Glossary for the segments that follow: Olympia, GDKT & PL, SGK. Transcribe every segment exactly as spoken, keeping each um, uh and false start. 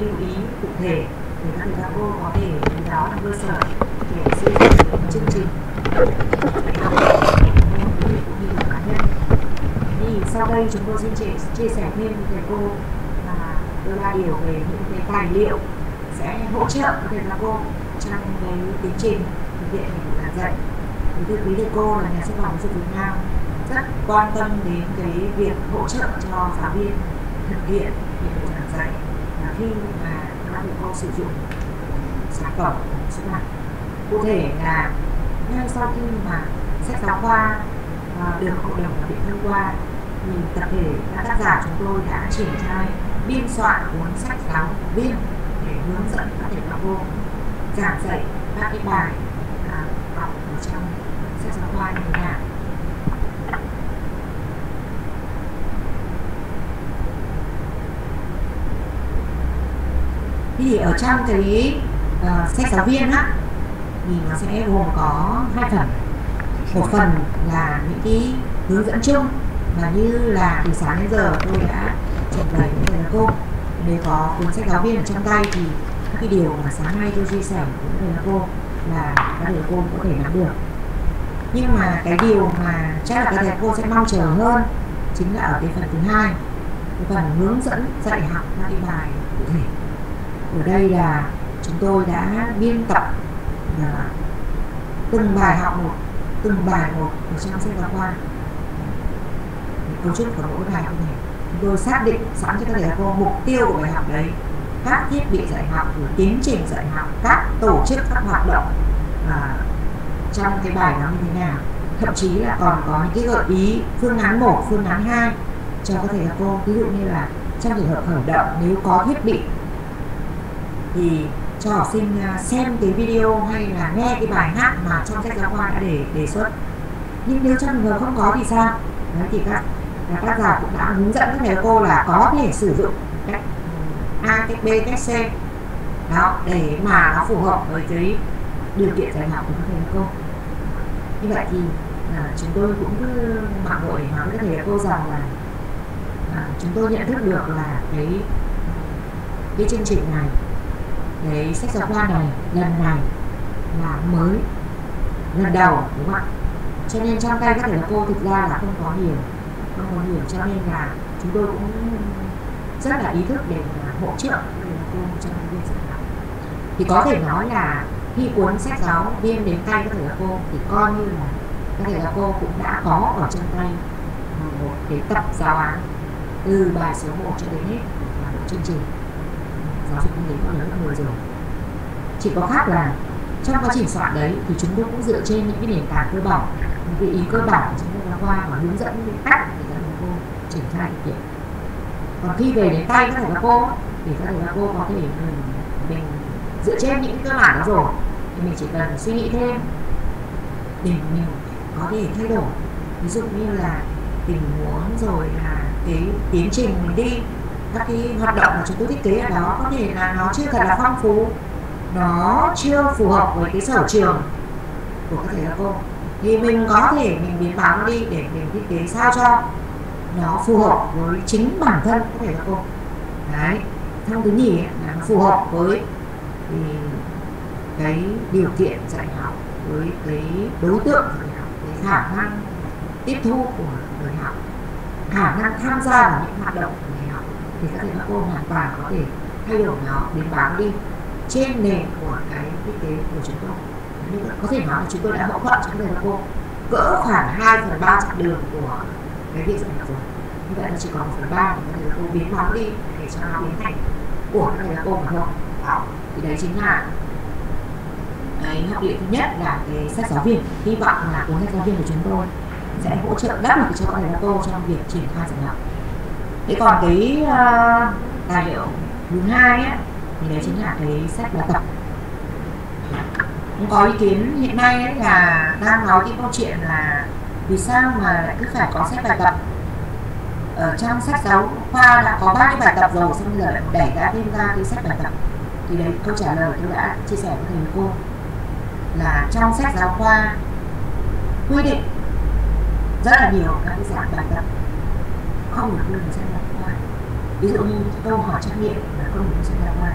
cái lưu ý cụ thể để các thầy cô có thể đánh giá được cơ sở để xây dựng một chương trình dạy học cũng như là cá nhân. Thì sau đây chúng tôi xin chia sẻ thêm với thầy cô là đưa ra điều về những cái tài liệu sẽ hỗ trợ với thầy cô trong cái tiến trình thực hiện của giảng dạy. Thưa quý thầy cô là nhà xuất bản Giáo dục Việt Nam rất quan tâm đến cái việc hỗ trợ cho giáo viên thực hiện nhiệm vụ giảng dạy khi mà các thầy cô sử dụng sản phẩm xuất bản. Cụ thể là ngay sau khi mà sách giáo khoa được hội đồng thẩm định thông qua thì tập thể các tác giả chúng tôi đã triển khai biên soạn cuốn sách giáo viên để hướng dẫn các thầy cô giảng dạy các cái bài học ở trong sách giáo khoa như thế nào. Thì ở trong cái uh, sách giáo viên á thì nó sẽ gồm có hai phần. Một phần là những cái hướng dẫn chung mà như là từ sáng đến giờ tôi đã trình bày với thầy cô. Nếu có cuốn sách giáo viên ở trong tay thì cái điều mà sáng nay tôi chia sẻ với thầy cô là các thầy cô có thể làm được. Nhưng mà cái điều mà chắc là các thầy cô sẽ mong chờ hơn chính là ở cái phần thứ hai, cái phần hướng dẫn dạy học các cái bài cụ thể. Ở đây là chúng tôi đã biên tập à, từng bài học một, từng bài một ở trong sách giáo khoa. Cấu trúc của mỗi bài học này, chúng tôi xác định sẵn cho các thầy cô mục tiêu của bài học đấy, các thiết bị dạy học, tiến trình dạy học, các tổ chức, các hoạt động à, trong cái bài đó như thế nào. Thậm chí là còn có những cái gợi ý phương án một, phương án hai cho các thầy cô. Ví dụ như là trong trường hợp khởi động, nếu có thiết bị thì cho học sinh xem cái video hay là nghe cái bài hát mà trong sách giáo khoa đã đề, đề xuất. Nhưng nếu trong trường hợp không có thì sao? Đấy, thì các tác giả cũng đã hướng dẫn các thầy cô là có thể sử dụng cách A, cách B, cách C đó, để mà nó phù hợp với cái điều kiện dạy học của các thầy cô. Như vậy thì à, chúng tôi cũng cứ mạng hội để nói với các thầy cô rằng là à, chúng tôi nhận thức được là cái, cái chương trình này, cái sách giáo khoa này lần này là mới lần đầu, đúng không ạ? Cho nên trong tay các thầy cô thực ra là không có nhiều, không có nhiều cho nên là chúng tôi cũng rất là ý thức để hỗ trợ các thầy cô trong cái việc dạy học. Thì có thể nói là khi cuốn sách giáo viên đến tay các thầy cô thì coi như là các thầy cô cũng đã có ở trong tay một cái tập giáo án từ bài số một cho đến hết là một chương trình giáo dục nghề có lớn hơn người rồi. Chỉ có khác là trong quá trình soạn đấy thì chúng tôi cũng dựa trên những cái nền tảng cơ bản, những cái ý cơ bản trong sách giáo khoa và hướng dẫn những cách để các thầy cô triển khai thực hiện. Còn khi về đến tay các thầy cô thì các thầy cô có thể mình, mình dựa trên những cái cơ bản đó rồi thì mình chỉ cần suy nghĩ thêm để mình có thể thay đổi. Ví dụ như là tình huống rồi là cái tiến trình mình đi, các cái hoạt động mà chúng tôi thiết kế ở đó có thể là nó chưa thật là phong phú, nó chưa phù hợp với cái sở trường của các thầy các cô, thì mình có thể mình biến báo nó đi để mình thiết kế sao cho nó phù hợp với chính bản thân các thầy các cô. Đấy, thông thứ nhì là nó phù hợp với cái điều kiện dạy học, với cái đối tượng dạy học, cái khả năng tiếp thu của người học, khả năng tham gia vào những hoạt động của người học, thì các thầy các cô hoàn toàn có thể thay đổi nó, biến báo đi trên nền của cái thiết kế của chúng tôi. Nên có thể nói chúng tôi đã hỗ trợ cho các thầy các cô cỡ khoảng hai phần ba chặng đường của cái việc dạy học rồi. Như vậy nó chỉ còn một phần ba của các thầy các cô biến báo đi để cho nó biến thành của các thầy các cô mà không. Thì đấy chính là cái học liệu thứ nhất là cái sách giáo viên. Hy vọng là cuốn sách giáo viên của chúng tôi sẽ hỗ trợ rất là cho các thầy các cô trong việc triển khai dạy học. Thế còn cái uh, tài liệu thứ hai á, thì đấy chính là cái sách bài tập. Cũng có ý kiến hiện nay ấy là đang nói cái câu chuyện là vì sao mà lại cứ phải có sách bài tập. Ở trong sách giáo khoa đã có ba cái bài tập rồi, xong giờ lại đẩy ra thêm ra cái sách bài tập. Thì đấy câu trả lời tôi đã chia sẻ với thầy cô là trong sách giáo khoa quy định rất là nhiều các cái dạng bài tập không được đưa vào sách giáo khoa. Ví dụ như câu hỏi trắc nghiệm là câu hỏi sách giáo khoa,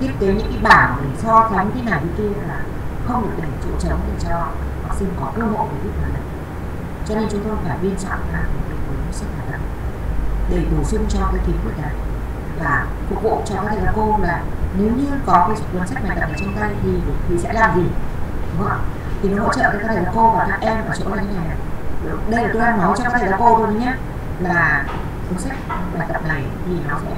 thiết kế những cái bảng để so sánh cái này cái kia là không được để chỗ trống để cho học sinh có cơ hội để biết hoạt động. Cho nên chúng tôi phải biên soạn ra một cái cuốn sách hoạt động để bổ sung cho cái kiến thức này và phục vụ cho các thầy các cô là nếu như có cái cuốn sách hoạt động ở trong tay thì thì sẽ làm gì, đúng không? Thì nó hỗ trợ các thầy các cô và các em ở chỗ này như này. Đây là tôi đang nói cho các thầy các cô thôi nhé, là cuốn sách bài tập này thì nó sẽ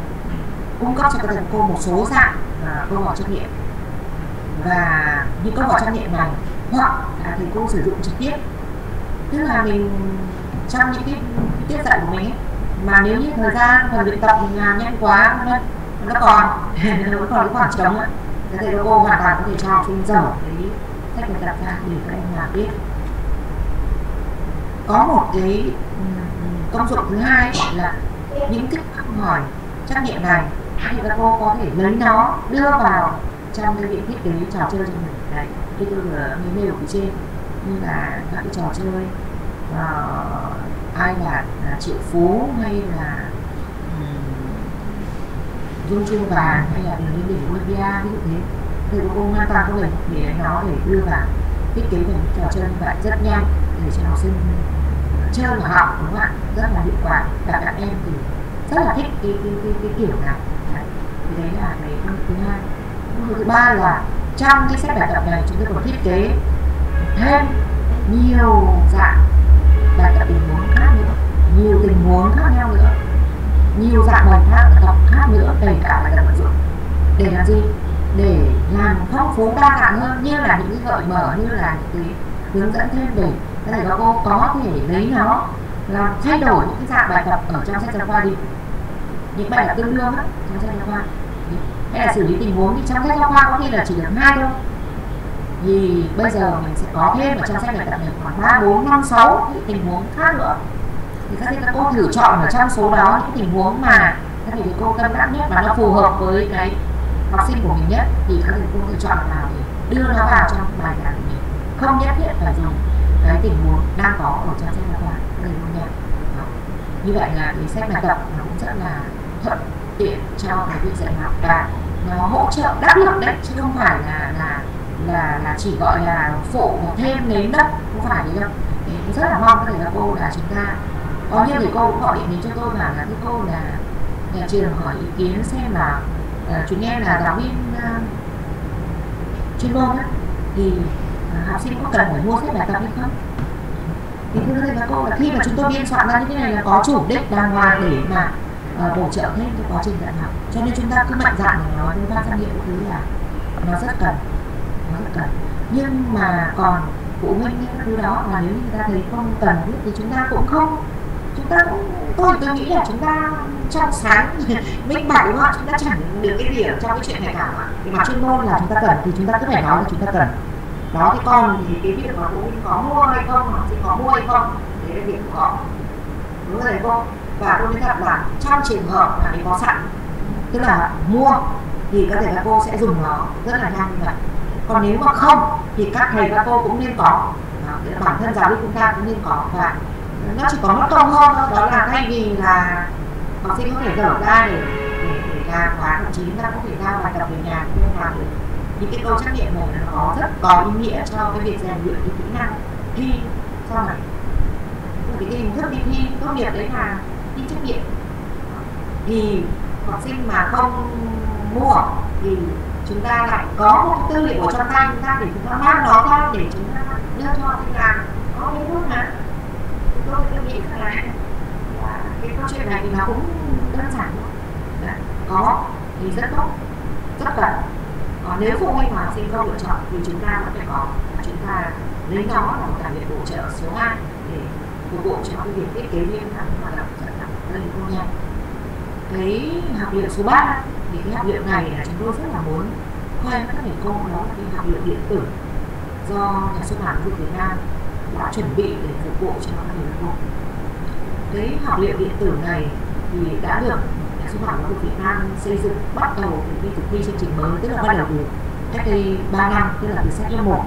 cung cấp cho các thầy các cô một số dạng uh, câu hỏi trắc nghiệm, và những câu hỏi trắc nghiệm này hoặc là thầy cô sử dụng trực tiếp, tức là mình trong những cái tiết dạy của mình mà nếu như thời gian phần luyện tập mình làm nhanh quá nó còn nó vẫn còn cái khoảng trống ấy, các thầy các cô hoàn toàn có thể cho học sinh dở cái sách bài tập ra để các em làm biết. Có một cái công dụng thứ hai là những cái hỏi trắc nghiệm này thì các cô có thể lấy nó đưa vào trong cái việc thiết kế trò chơi cho mình đấy, như tôi vừa nêu ở phía trên, như là các cái trò chơi uh, ai là, là triệu phú hay là rung um, chuông vàng hay là đường lên đỉnh Olympia, ví dụ thế, thì các cô hoàn toàn có thể để nó để đưa vào thiết kế thành trò chơi như vậy rất nhanh để cho học sinh chơi mà học, đúng không ạ? Rất là hiệu quả, và các em thì rất là thích cái, cái, cái, cái kiểu này. Thì đấy là cái công thứ hai. Công thứ ba là trong cái sách bài tập này chúng tôi còn thiết kế thêm nhiều dạng bài tập tình huống khác nữa, nhiều tình huống khác nhau nữa, nhiều dạng bài tập khác nữa, kể cả bài tập vận dụng. Để làm gì? Để làm phong phú đa dạng hơn, như là những cái gợi mở, như là những cái hướng dẫn thêm để các thầy các cô có thể lấy nó làm thay đổi những cái dạng bài tập ở trong sách giáo khoa đi, những bài tập tương đương đó, trong sách giáo khoa, hay là xử lý tình huống thì trong sách giáo khoa có khi là chỉ được hai thôi, thì bây giờ mình sẽ có thêm ở trong sách bài tập này khoảng ba bốn năm sáu những tình huống khác nữa, thì các thầy các cô thử chọn ở trong số đó những tình huống mà các thầy các cô cân nhắc nhất và nó phù hợp với cái học sinh của mình nhất, thì các thầy cô thử chọn vào để đưa nó vào trong bài giảng của mình, không nhất thiết phải dùng cái tình huống đang có ở trong sách giáo khoa. Như vậy là cái sách bài tập nó cũng rất là thuận tiện cho cái việc dạy học và nó hỗ trợ đắc lực đấy, chứ không phải là là là, là chỉ gọi là phụ thêm nếm đất, không phải đấy đâu. Mình rất là mong các thầy các cô là chúng ta có nhiều thầy cô cũng gọi điện đến cho tôi bảo là thưa cô là nhà trường hỏi ý kiến xem là uh, chúng em là giáo viên uh, chuyên môn á, thì học sinh có cần phải mua sách bài tập hay không? Thì thưa thầy các cô là khi mà chúng tôi biên soạn ra như thế này là có chủ đích đàng hoàng để mà uh, bổ trợ thêm cho quá trình dạy học, cho nên chúng ta cứ mạnh dạn để nói với ban giám hiệu thứ là nó rất cần, nó rất cần. Nhưng mà còn phụ huynh những thứ đó mà nếu như người ta thấy không cần thì chúng ta cũng không, chúng ta cũng tôi tôi nghĩ là chúng ta trong sáng minh bạch, đúng không? Chúng ta chẳng được cái gì ở trong cái chuyện này cả, mà chuyên môn là chúng ta cần thì chúng ta cứ phải nói là chúng ta cần. Đó, thì con thì cái việc mà phụ huynh có mua hay không, học sinh có mua hay không, đấy là việc của họ, đúng rồi cô. Và tôi nói thật là trong trường hợp mà mình có sẵn, tức là mua, thì các thầy các cô sẽ dùng nó rất là nhanh như vậy. Còn nếu mà không thì các thầy các cô cũng nên có, bản thân giáo viên chúng ta cũng nên có, và nó chỉ có mất công hơn thôi. Đó là thay vì là học sinh có thể dở ra để làm khóa, thậm chí chúng ta có thể giao bài tập về nhà cũng không làm được. Những cái câu trắc nghiệm này nó có rất có ý nghĩa cho cái việc rèn luyện cái kỹ năng thi sau này. Cái hình thức đi thi tốt nghiệp đấy là thi trắc nghiệm, thì học sinh mà không mua thì chúng ta lại có một tư liệu ở trong tay chúng ta để chúng ta mang nó ra để chúng ta đưa cho học sinh làm. Có những lúc mà chúng tôi tôi nghĩ rằng là cái câu chuyện này thì nó cũng đơn giản, có thì rất tốt, rất cần. Còn nếu phụ huynh mà học sinh không lựa chọn thì chúng ta vẫn phải có, chúng ta lấy nó là một tài liệu bổ trợ số hai để phục vụ cho cái việc thiết kế liên các hoạt động dạy học lên công nhân. Cái học liệu số ba thì cái học liệu này là chúng tôi rất là muốn khoe các thầy cô, đó là cái học liệu điện tử do nhà xuất bản Giáo dục Việt Nam đã chuẩn bị để phục vụ cho các thầy cô. Cái học liệu điện tử này thì đã được Nhà xuất bản Giáo dục Việt Nam xây dựng bắt đầu đi thực thi chương trình mới, tức là bắt đầu từ cách đây ba năm, tức là từ sách lớp một.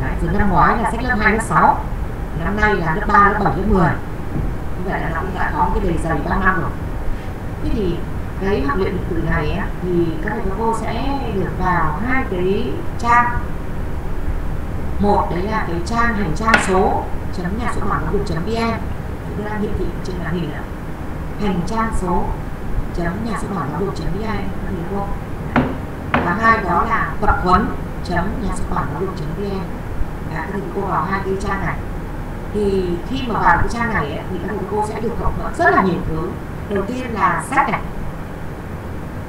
Đấy, từ năm ngoái là sách lớp hai, lớp sáu, năm nay là lớp ba, lớp bảy, lớp mười. Như vậy là nó cũng đã có cái bề dày ba năm rồi. Thế thì cái học viện điện tử này á, thì các thầy cô sẽ được vào hai cái trang. Một đấy là cái trang hành trang số chấm nhà xuất bản giáo dục chấm vn, chúng ta hiển thị trên màn hình ạ, hành trang số chấm nhà xuất bản giáo dục chấm vn các thầy cô. Và hai đó là tập huấn chấm nhà xuất bản giáo dục chấm vn. Các thầy cô vào hai cái trang này, thì khi mà vào cái trang này ấy, thì các thầy cô sẽ được học hỏi rất là nhiều thứ. Đầu tiên là sách này,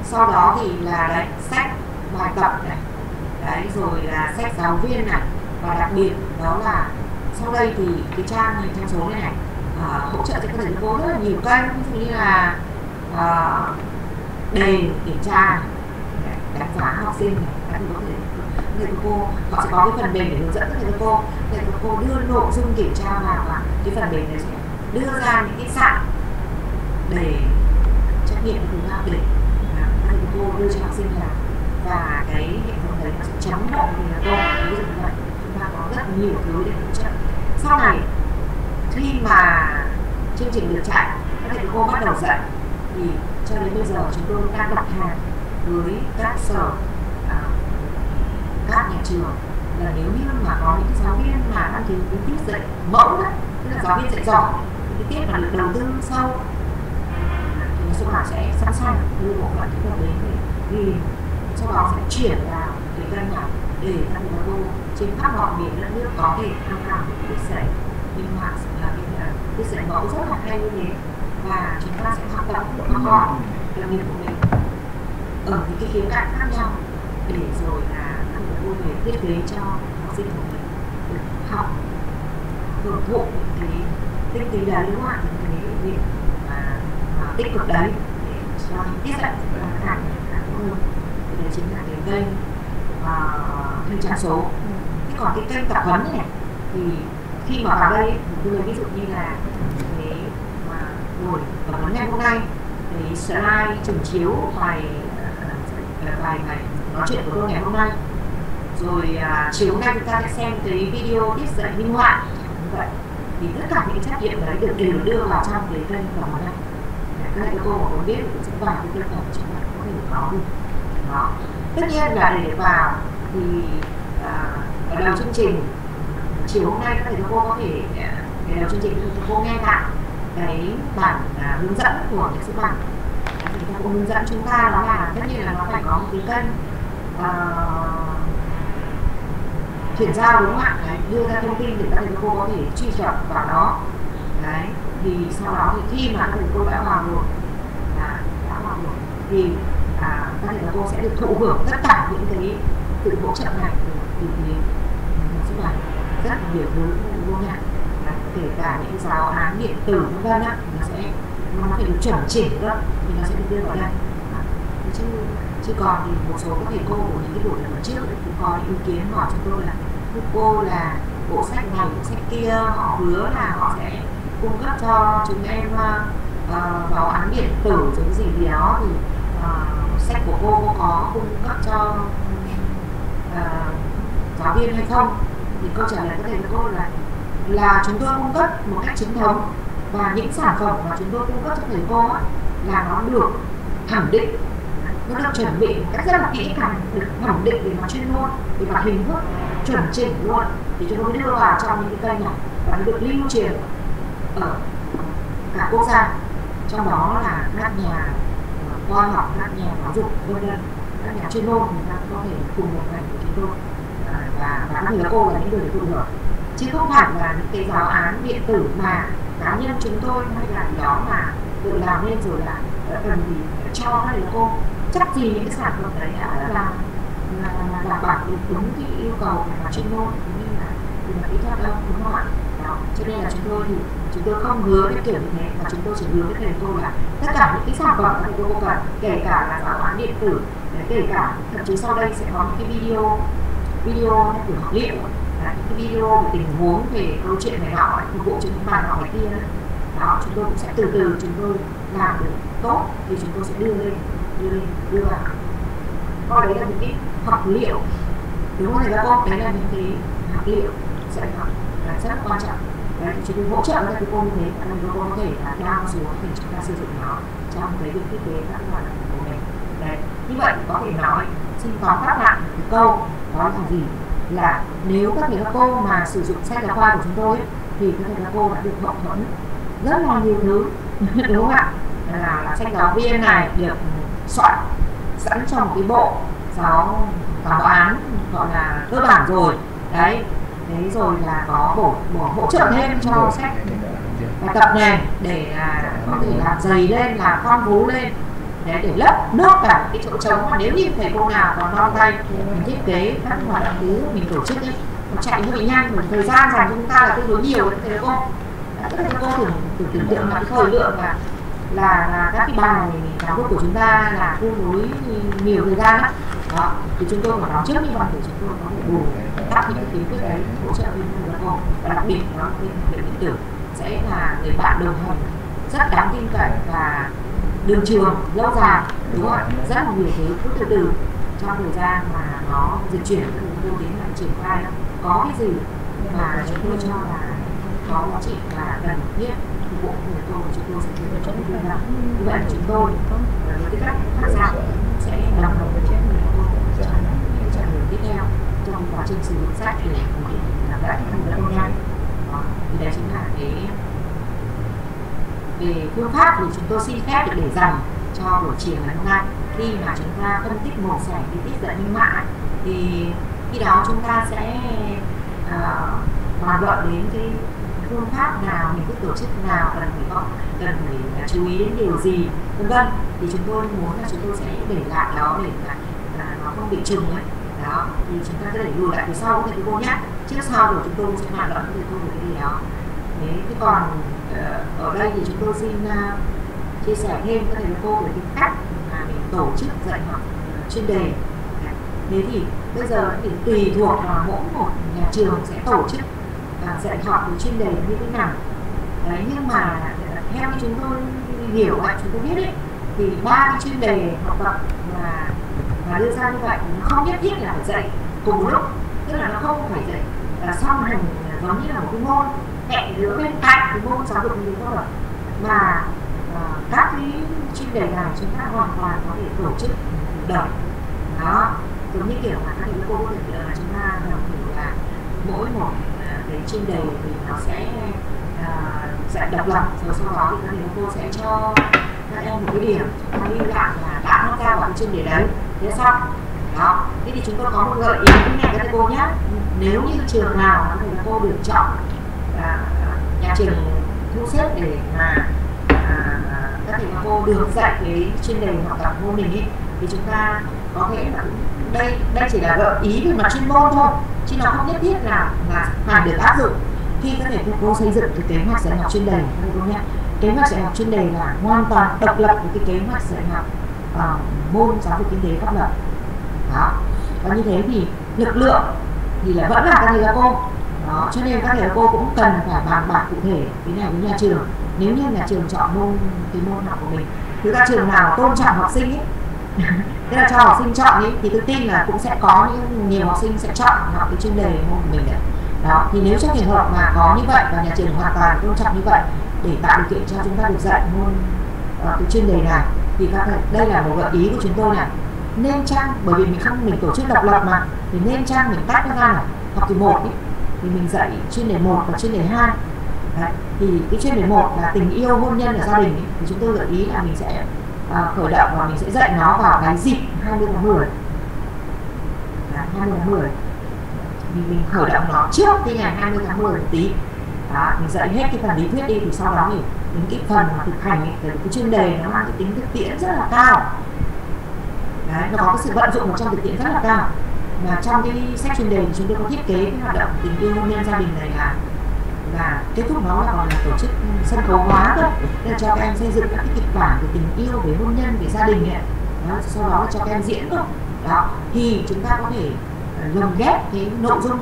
sau đó thì là đấy, sách bài tập này, đấy rồi là sách giáo viên này, và đặc biệt đó là sau đây thì cái trang này, trang số này này à, hỗ trợ cho các thầy cô rất là nhiều kênh, ví dụ như là à, đề kiểm tra, đánh giá học sinh này, các thầy cô có thể người cô họ sẽ có cái phần mềm để hướng dẫn các thầy cô, thầy cô đưa nội dung kiểm tra vào và cái phần mềm này sẽ đưa ra những cái dạng để trách nhiệm của học để thầy cô đưa cho học sinh làm, và cái hệ thống đấy nó sẽ chấm độ người cô ví dụ như vậy. Chúng ta có rất nhiều thứ để hỗ trợ. Sau này khi mà chương trình được chạy, các thầy cô bắt đầu dạy thì cho đến bây giờ chúng tôi đang đặt hàng với các sở, các nhà trường là nếu như mà có những giáo viên mà đăng ký cái tiết dạy mẫu đó, tức là giáo viên dạy giỏi, cái tiết mà được đầu tư sâu thì số nào sẽ sẵn sàng đưa bộ phận kỹ thuật đến để sau đó sẽ chuyển vào cái kênh nào để các thầy cô trên khắp mọi miền đất nước có thể tham khảo tiết dạy minh họa, là tiết dạy mẫu rất là hay như thế, và chúng ta sẽ học tập được các con làm việc của mình ở những cái khía cạnh khác nhau để rồi là về thiết kế cho học sinh của mình được học hưởng thụ cái tinh tế đấy, đúng không? Cái việc mà tích cực đấy để cho tiết dạy càng càng hơn. Đấy chính là cái kênh kênh trang số. Thế còn cái kênh tập huấn này thì khi mà vào đây tôi ví dụ như là cái mà buổi tập huấn ngày hôm nay, cái slide trình chiếu bài bài này nói chuyện của tôi ngày hôm nay. Rồi à, chiều nay chúng ta sẽ xem cái video tiết dạy minh họa như vậy, thì tất cả những trách nhiệm đấy được đều đưa vào trong cái kênh của nó này. Các thầy cô mà muốn biết thì sẽ vào cái kênh của chúng ta có thể có được đó. Tất nhiên là để vào thì à, ở đầu chương trình chiều hôm nay các thầy cô có thể để đầu chương trình thì cô nghe lại cái bản à, hướng dẫn của nhà xuất bản, thì các cô hướng dẫn chúng ta đó là tất nhiên là nó phải có một cái kênh à, chuyển giao, đúng không ạ? Đấy, đưa ra thông tin để các thầy cô có thể truy cập vào đó. Đấy, thì sau đó thì khi mà các thầy cô đã vào rồi, à, đã vào rồi thì à, các thầy cô sẽ được thụ hưởng tất cả những cái sự hỗ trợ này từ phía xuất bản rất là nhiều thứ vô hạn, kể cả những giáo án điện tử vân vân á, nó sẽ nó phải được chuẩn chỉnh đó thì nó sẽ được đưa vào đây. Chứ, chứ còn thì một số các thầy cô của những cái buổi lần trước cũng có ý kiến hỏi chúng tôi là các cô là bộ sách này bộ sách kia họ hứa là họ sẽ cung cấp cho chúng em báo uh, án điện tử rồi gì gì đó, thì uh, sách của cô, cô có cung cấp cho uh, giáo viên hay không, thì câu trả lời các thầy cô là là chúng tôi cung cấp một cách chính thống, và những sản phẩm mà chúng tôi cung cấp cho thầy cô ấy, là nó được thẩm định, nó được chuẩn bị một cách rất là kỹ càng, được thẩm định về mặt chuyên môn, về mặt hình thức chuẩn chỉnh luôn, thì chúng tôi đưa vào trong những cái kênh này và được lưu truyền ở cả quốc gia, trong đó là các nhà khoa học, các nhà giáo dục vân vân, các nhà chuyên môn người ta có thể cùng một ngành của chúng tôi, và và các thầy cô là những người được thụ hưởng, chứ không phải là những cái giáo án điện tử mà cá nhân chúng tôi hay là đó mà tự làm nên rồi là cần gì cho các thầy cô. Chắc gì những cái sản phẩm đấy đã là đảm bảo được đúng cái yêu cầu về chuyên môn cũng như là về mặt kỹ thuật đâu, đúng không ạ? Đó, cho nên là chúng tôi thì chúng tôi không hứa cái kiểu như thế, mà chúng tôi chỉ hứa với thầy cô là tất cả những cái sản phẩm các thầy cô cần, kể cả là giáo án điện tử, kể cả thậm chí sau đây sẽ có những cái video video của học liệu, những cái video về tình huống về câu chuyện này nọ phục vụ cho những bạn học này kia đó, chúng tôi cũng sẽ từ từ chúng tôi làm được tốt thì chúng tôi sẽ đưa lên đưa lên đưa vào. Còn đấy là những cái học liệu, đúng không thầy các cô? Đấy là những cái học liệu dạy học là rất quan trọng. Đấy, chúng tôi hỗ trợ các thầy cô như thế, các thầy cô có thể là đao xuống để chúng ta sử dụng nó trong cái việc thiết kế các hoạt động của mình. Đấy. Như vậy có thể nói xin tóm tắt lại một câu đó là gì, là nếu các thầy các cô mà sử dụng sách giáo khoa của chúng tôi thì các thầy các cô đã được bộc hưởng rất là nhiều thứ đúng không ạ? Là, là sách giáo viên này được soạn sẵn trong một cái bộ giáo giáo án gọi là cơ bản rồi đấy, đấy rồi là có bổ, bổ hỗ trợ thêm cho sách bài tập này để à, có thể làm dày lên, làm phong phú lên đấy, để lấp nước cả cái chỗ trống mà nếu như thầy cô nào còn non tay mình thiết kế các hoạt động thứ mình tổ chức ấy, nó chạy hơi nhanh, một thời gian dành chúng ta là tương đối nhiều đấy thầy cô. Các thầy cô thử tưởng tượng là cái thời lượng là Là, là các cái bài giáo dục của chúng ta là tương đối nhiều thời gian đó. Đó, thì chúng tôi phải nói trước như vậy thì chúng tôi có thể bù các những kiến thức đấy hỗ trợ viên của các cô, và đặc biệt đó thì điện tử sẽ là người bạn đồng hành rất đáng tin cậy và đường trường lâu dài, đúng không? Rất là nhiều thứ cứ từ từ trong thời gian mà nó dịch chuyển chúng tôi đến là triển khai có cái gì mà chúng tôi cho là có giá trị và cần thiết. Bộ của tôi chúng tôi sẽ chuyển cho các bạn nào. Như vậy chúng tôi với tư cách tham gia sẽ đồng hành với các bạn trong những trạng đường tiếp theo trong quá trình sử dụng sách để làm lại thành một công nhân. Thì đấy chính là cái về phương pháp của chúng tôi xin phép để dành cho buổi chiều ngày hôm nay. Khi mà chúng ta phân tích mổ xẻ cái tiết dẫn minh mã thì khi đó chúng ta sẽ bàn uh, luận đến cái phương pháp nào, những cái tổ chức nào cần phải có, cần phải chú ý đến điều gì, vân vân. Thì chúng tôi muốn là chúng tôi sẽ để lại đó để là, là nó không bị trùng ấy. Đó, thì chúng ta sẽ để lùi lại phía sau các thầy cô nhé. Trước sau rồi chúng tôi sẽ bàn luận với cô về cái gì đó. Thế thì còn ở đây thì chúng tôi xin uh, chia sẻ thêm các thầy cô về cái cách mà mình tổ chức dạy học chuyên đề. Thế thì bây giờ thì tùy thuộc vào mỗi một nhà trường sẽ tổ chức dạy học về chuyên đề như thế nào đấy, nhưng mà theo như chúng tôi hiểu và chúng tôi biết ấy, thì ba cái chuyên đề học tập mà, mà đưa ra như vậy nó không nhất thiết là phải dạy cùng một lúc, tức là nó không phải dạy là song hành giống như là một cái môn cạnh giữa bên cạnh cái môn giáo dục như thế nào, mà uh, các cái chuyên đề này chúng ta hoàn toàn có thể tổ chức đợt đó, giống như kiểu mà các thầy cô thì là chúng ta làm kiểu là mỗi một chuyên đề thì nó sẽ uh, sẽ độc lập, rồi sau đó thì các cô sẽ cho các em một cái điểm chúng ta lưu lại là đã nó ra vào cái chuyên đề đấy, thế xong đó. Thế thì chúng tôi có một gợi ý như này các cô nhé, nếu như trường nào thì cô được chọn là nhà trường thu xếp để mà uh, các thầy cô được dạy cái chuyên đề học tập môn mình ấy, thì chúng ta có thể là đây đây chỉ là gợi ý về mặt chuyên môn thôi, chứ nó không nhất thiết là là phải được áp dụng khi các thầy cô xây dựng cái kế hoạch dạy học chuyên đề. Kế hoạch dạy học chuyên đề là hoàn toàn độc lập với cái kế hoạch dạy học uh, môn giáo dục kinh tế pháp luật đó, và như thế thì lực lượng thì là vẫn là các thầy các cô đó, cho nên các thầy cô cũng cần phải bàn bạc cụ thể cái này với nhà trường. Nếu như nhà trường chọn môn cái môn học của mình thì các trường nào tôn trọng học sinh ấy thế là cho học sinh chọn ý, thì tôi tin là cũng sẽ có những nhiều học sinh sẽ chọn học cái chuyên đề môn của mình đấy. Đó, thì nếu trong trường hợp mà có như vậy và nhà trường hoàn toàn tôn trọng như vậy để tạo điều kiện cho chúng ta được dạy môn uh, cái chuyên đề này, thì các đây là một gợi ý của chúng tôi này, nên chăng bởi vì mình không mình tổ chức độc lập mà thì nên chăng mình tách ra là học kỳ một ý, thì mình dạy chuyên đề một và chuyên đề hai. Đấy, thì cái chuyên đề một là tình yêu, hôn nhân và gia đình ý, thì chúng tôi gợi ý là mình sẽ À, khởi động và mình sẽ dạy nó vào cái dịp hai mươi tháng mười, hai mươi tháng mười mình, mình khởi động nó trước cái ngày hai mươi tháng mười một tí đó, mình dạy hết cái phần lý thuyết đi thì sau đó mình đến cái phần mà thực hành ấy, cái chuyên đề nó mang cái tính thực tiễn rất là cao đấy, nó có cái sự vận dụng trong thực tiễn rất là cao. Mà trong cái sách chuyên đề thì chúng tôi có thiết kế cái hoạt động tình yêu hôn nhân gia đình này là và kết thúc nó là còn là tổ chức sân khấu hóa thôi, để cho các em xây dựng các cái kịch bản về tình yêu, về hôn nhân, về gia đình ấy. Đó, sau đó cho các em diễn thôi. Đó, thì chúng ta có thể lồng ghép cái nội dung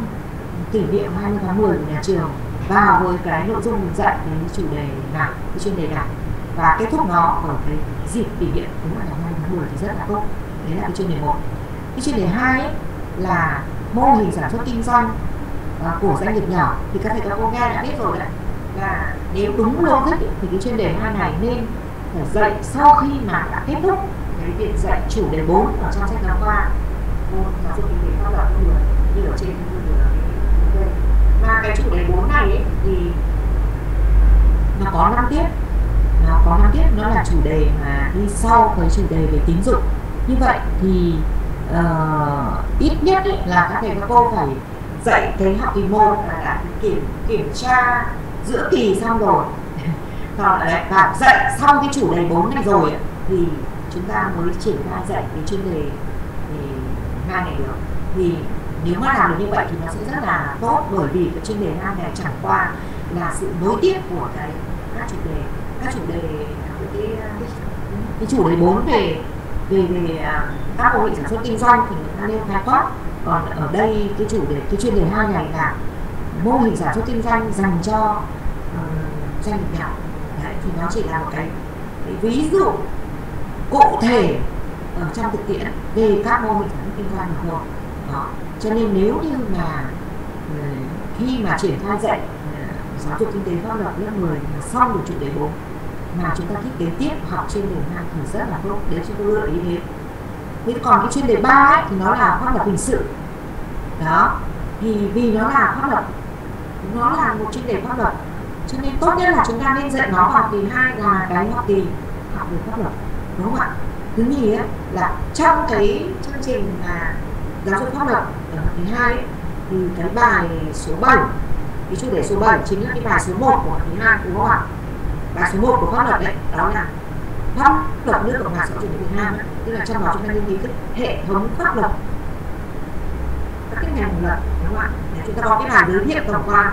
kỷ niệm hai mươi tháng mười của nhà trường vào với cái nội dung mình dạy cái chủ đề nào, cái chuyên đề nào, và kết thúc nó ở cái dịp kỷ niệm đúng là ngày hai mươi tháng mười thì rất là tốt. Đấy là cái chuyên đề một. Cái chuyên đề hai ấy là mô hình sản xuất kinh doanh của doanh nghiệp nhỏ, thì các thầy các cô nghe đã biết rồi đấy, là nếu đúng logic thì cái chuyên đề hai này nên phải dạy sau khi mà đã kết thúc cái việc dạy chủ đề bốn ở trong sách giáo khoa môn giáo dục kinh tế pháp luật con người như ở trên như ở đây. Và cái chủ đề bốn này ấy, thì nó có năm tiết, nó có năm tiết nó là chủ đề mà đi sau cái chủ đề về tín dụng. Như vậy thì uh, ít nhất ấy, là các thầy các cô phải dạy cái học kỳ môn là đã kiểm kiểm tra giữa kỳ xong rồi, còn và dạy xong cái chủ đề bốn này rồi thì chúng ta mới triển khai dạy cái chuyên đề hai này được. Thì nếu mà làm được như vậy thì nó sẽ rất là tốt, bởi vì cái chuyên đề hai này chẳng qua là sự nối tiếp của cái các chủ đề các chủ đề cái, cái, cái chủ đề bốn về về về các mô hình sản xuất kinh doanh thì người ta nêu khá tốt. Còn ở đây cái chủ đề cái chuyên đề hai này là mô hình sản xuất kinh doanh dành cho uh, doanh nghiệp nhỏ, thì nó chỉ là một cái, cái ví dụ cụ thể ở trong thực tiễn về các mô hình sản xuất kinh doanh của đó. Cho nên nếu như mà khi mà triển khai dạy giáo dục kinh tế pháp luật lớp mười mà xong được chủ đề bốn mà chúng ta thiết kế tiếp học chuyên đề hai thì rất là tốt, để chúng tôi gợi ý đến. Thế còn cái chuyên đề ba ấy, thì nó là pháp luật hình sự đó, thì vì nó là pháp luật, nó là một chuyên đề pháp luật, cho nên tốt nhất là chúng ta nên dạy nó vào kỳ hai là cái học kỳ học về pháp luật, đúng không ạ? Thứ nhì là trong cái chương trình mà giáo dục pháp luật ở học kỳ hai thì cái bài số bảy, cái chủ đề số bảy chính là cái bài số một của học kỳ hai, đúng không ạ? Bài số một của pháp luật đấy, đó là pháp luật nước Cộng hòa xã hội chủ nghĩa Việt Nam, tức là trong đó chúng ta nghiên cứu cái hệ thống pháp luật, các cái ngành luật, đúng không ạ? Để chúng ta có cái bài giới thiệu tổng quan,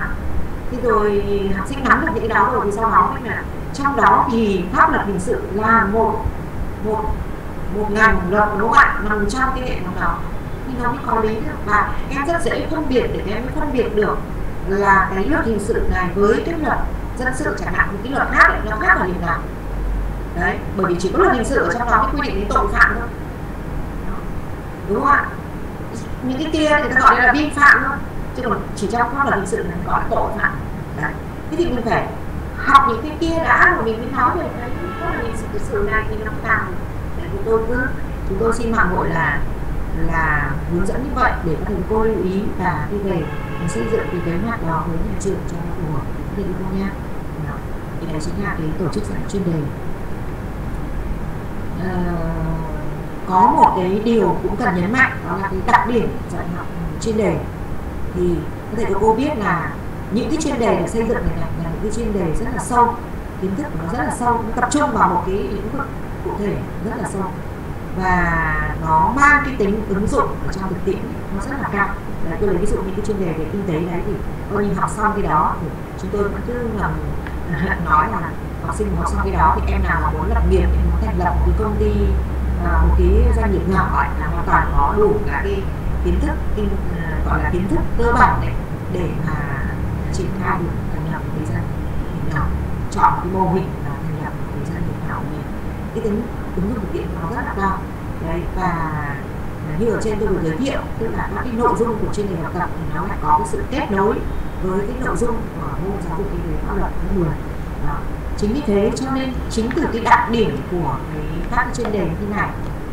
thì rồi học sinh nắm được những đó rồi thì sau đó là trong đó thì pháp luật hình sự là một một một ngành luật, đúng không ạ, nằm trong cái hệ thống đó thì nó mới có lý được, và em rất dễ phân biệt để em mới phân biệt được là cái luật hình sự này với cái luật dân sự chẳng hạn, những cái luật khác ấy, nó khác ở điểm nào đấy, bởi vì chỉ có luật hình sự ở trong đó mới quy định đến tội phạm thôi, đúng không ạ? Những cái kia thì ta gọi là vi phạm thôi, chứ còn chỉ trong pháp luật hình sự này gọi là tội phạm đấy. Thế thì mình phải học những cái kia đã rồi mình mới nói về cái cái sự này thì nó càng để chúng tôi cứ chúng tôi xin mạng hội là là hướng dẫn như vậy để các thầy cô lưu ý và đi về xây dựng cái kế hoạch đó với nhà trường cho nó phù hợp thì được không nha. Thì đấy chính là cái tổ chức dạy chuyên đề. À, có một cái điều cũng cần nhấn mạnh đó là cái đặc điểm dạy học chuyên đề, thì có thể các cô biết là những cái chuyên đề được xây dựng này này là những cái chuyên đề rất là sâu, kiến thức của nó rất là sâu, nó tập trung vào một cái lĩnh vực cụ thể rất là sâu, và nó mang cái tính ứng dụng ở trong thực tiễn nó rất là cao. Đấy, tôi lấy ví dụ như cái chuyên đề về kinh tế đấy, thì tôi nhìn học xong cái đó thì chúng tôi vẫn cứ ngầm nói là học sinh học xong cái đó thì em nào là muốn lập nghiệp, em muốn thành lập một cái công ty, một cái doanh nghiệp nhỏ ấy, là hoàn toàn có đủ cả cái kiến thức kinh, gọi là kiến thức cơ bản đấy, để mà triển khai được thành lập một cái doanh nghiệp nhỏ, chọn cái mô hình và thành lập một cái doanh nghiệp nhỏ của mình. Cái tính ứng dụng thực tiễn nó rất là cao. Đấy, và như ở trên tôi vừa giới thiệu, tức là các cái nội dung của chuyên đề học tập thì nó lại có cái sự kết nối với cái nội dung của môn giáo dục kinh tế pháp luật lớp mười. Đó. Chính vì thế cho nên chính từ cái đặc điểm của cái các cái chuyên đề như thế này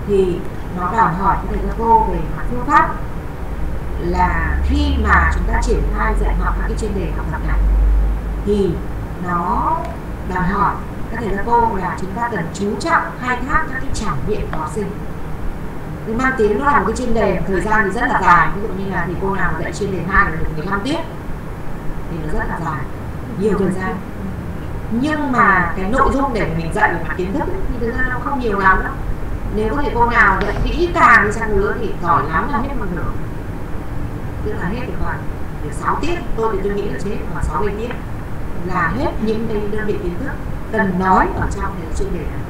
thì nó đòi hỏi các thầy các cô về mặt phương pháp, là khi mà chúng ta triển khai dạy học các cái chuyên đề học tập này thì nó đòi hỏi các thầy các cô là chúng ta cần chú trọng khai thác các cái trải nghiệm của học sinh. Mình mang tiếng nó là một cái chuyên đề thời gian thì rất là dài, ví dụ như là thì cô nào dạy chuyên đề hai là được mười lăm tiết thì nó rất là dài, nhiều thời gian, nhưng mà cái nội dung để mình dạy về mặt kiến thức ấy, thì thực ra nó không nhiều lắm đâu. Nếu có thể cô nào dạy kỹ càng đi sang nữa thì giỏi lắm là hết một nửa, tức là hết được khoảng được sáu tiết, tôi thì tôi nghĩ là chết khoảng sáu mươi tiết là hết những cái đơn vị kiến thức cần nói ở trong cái chuyên đề này.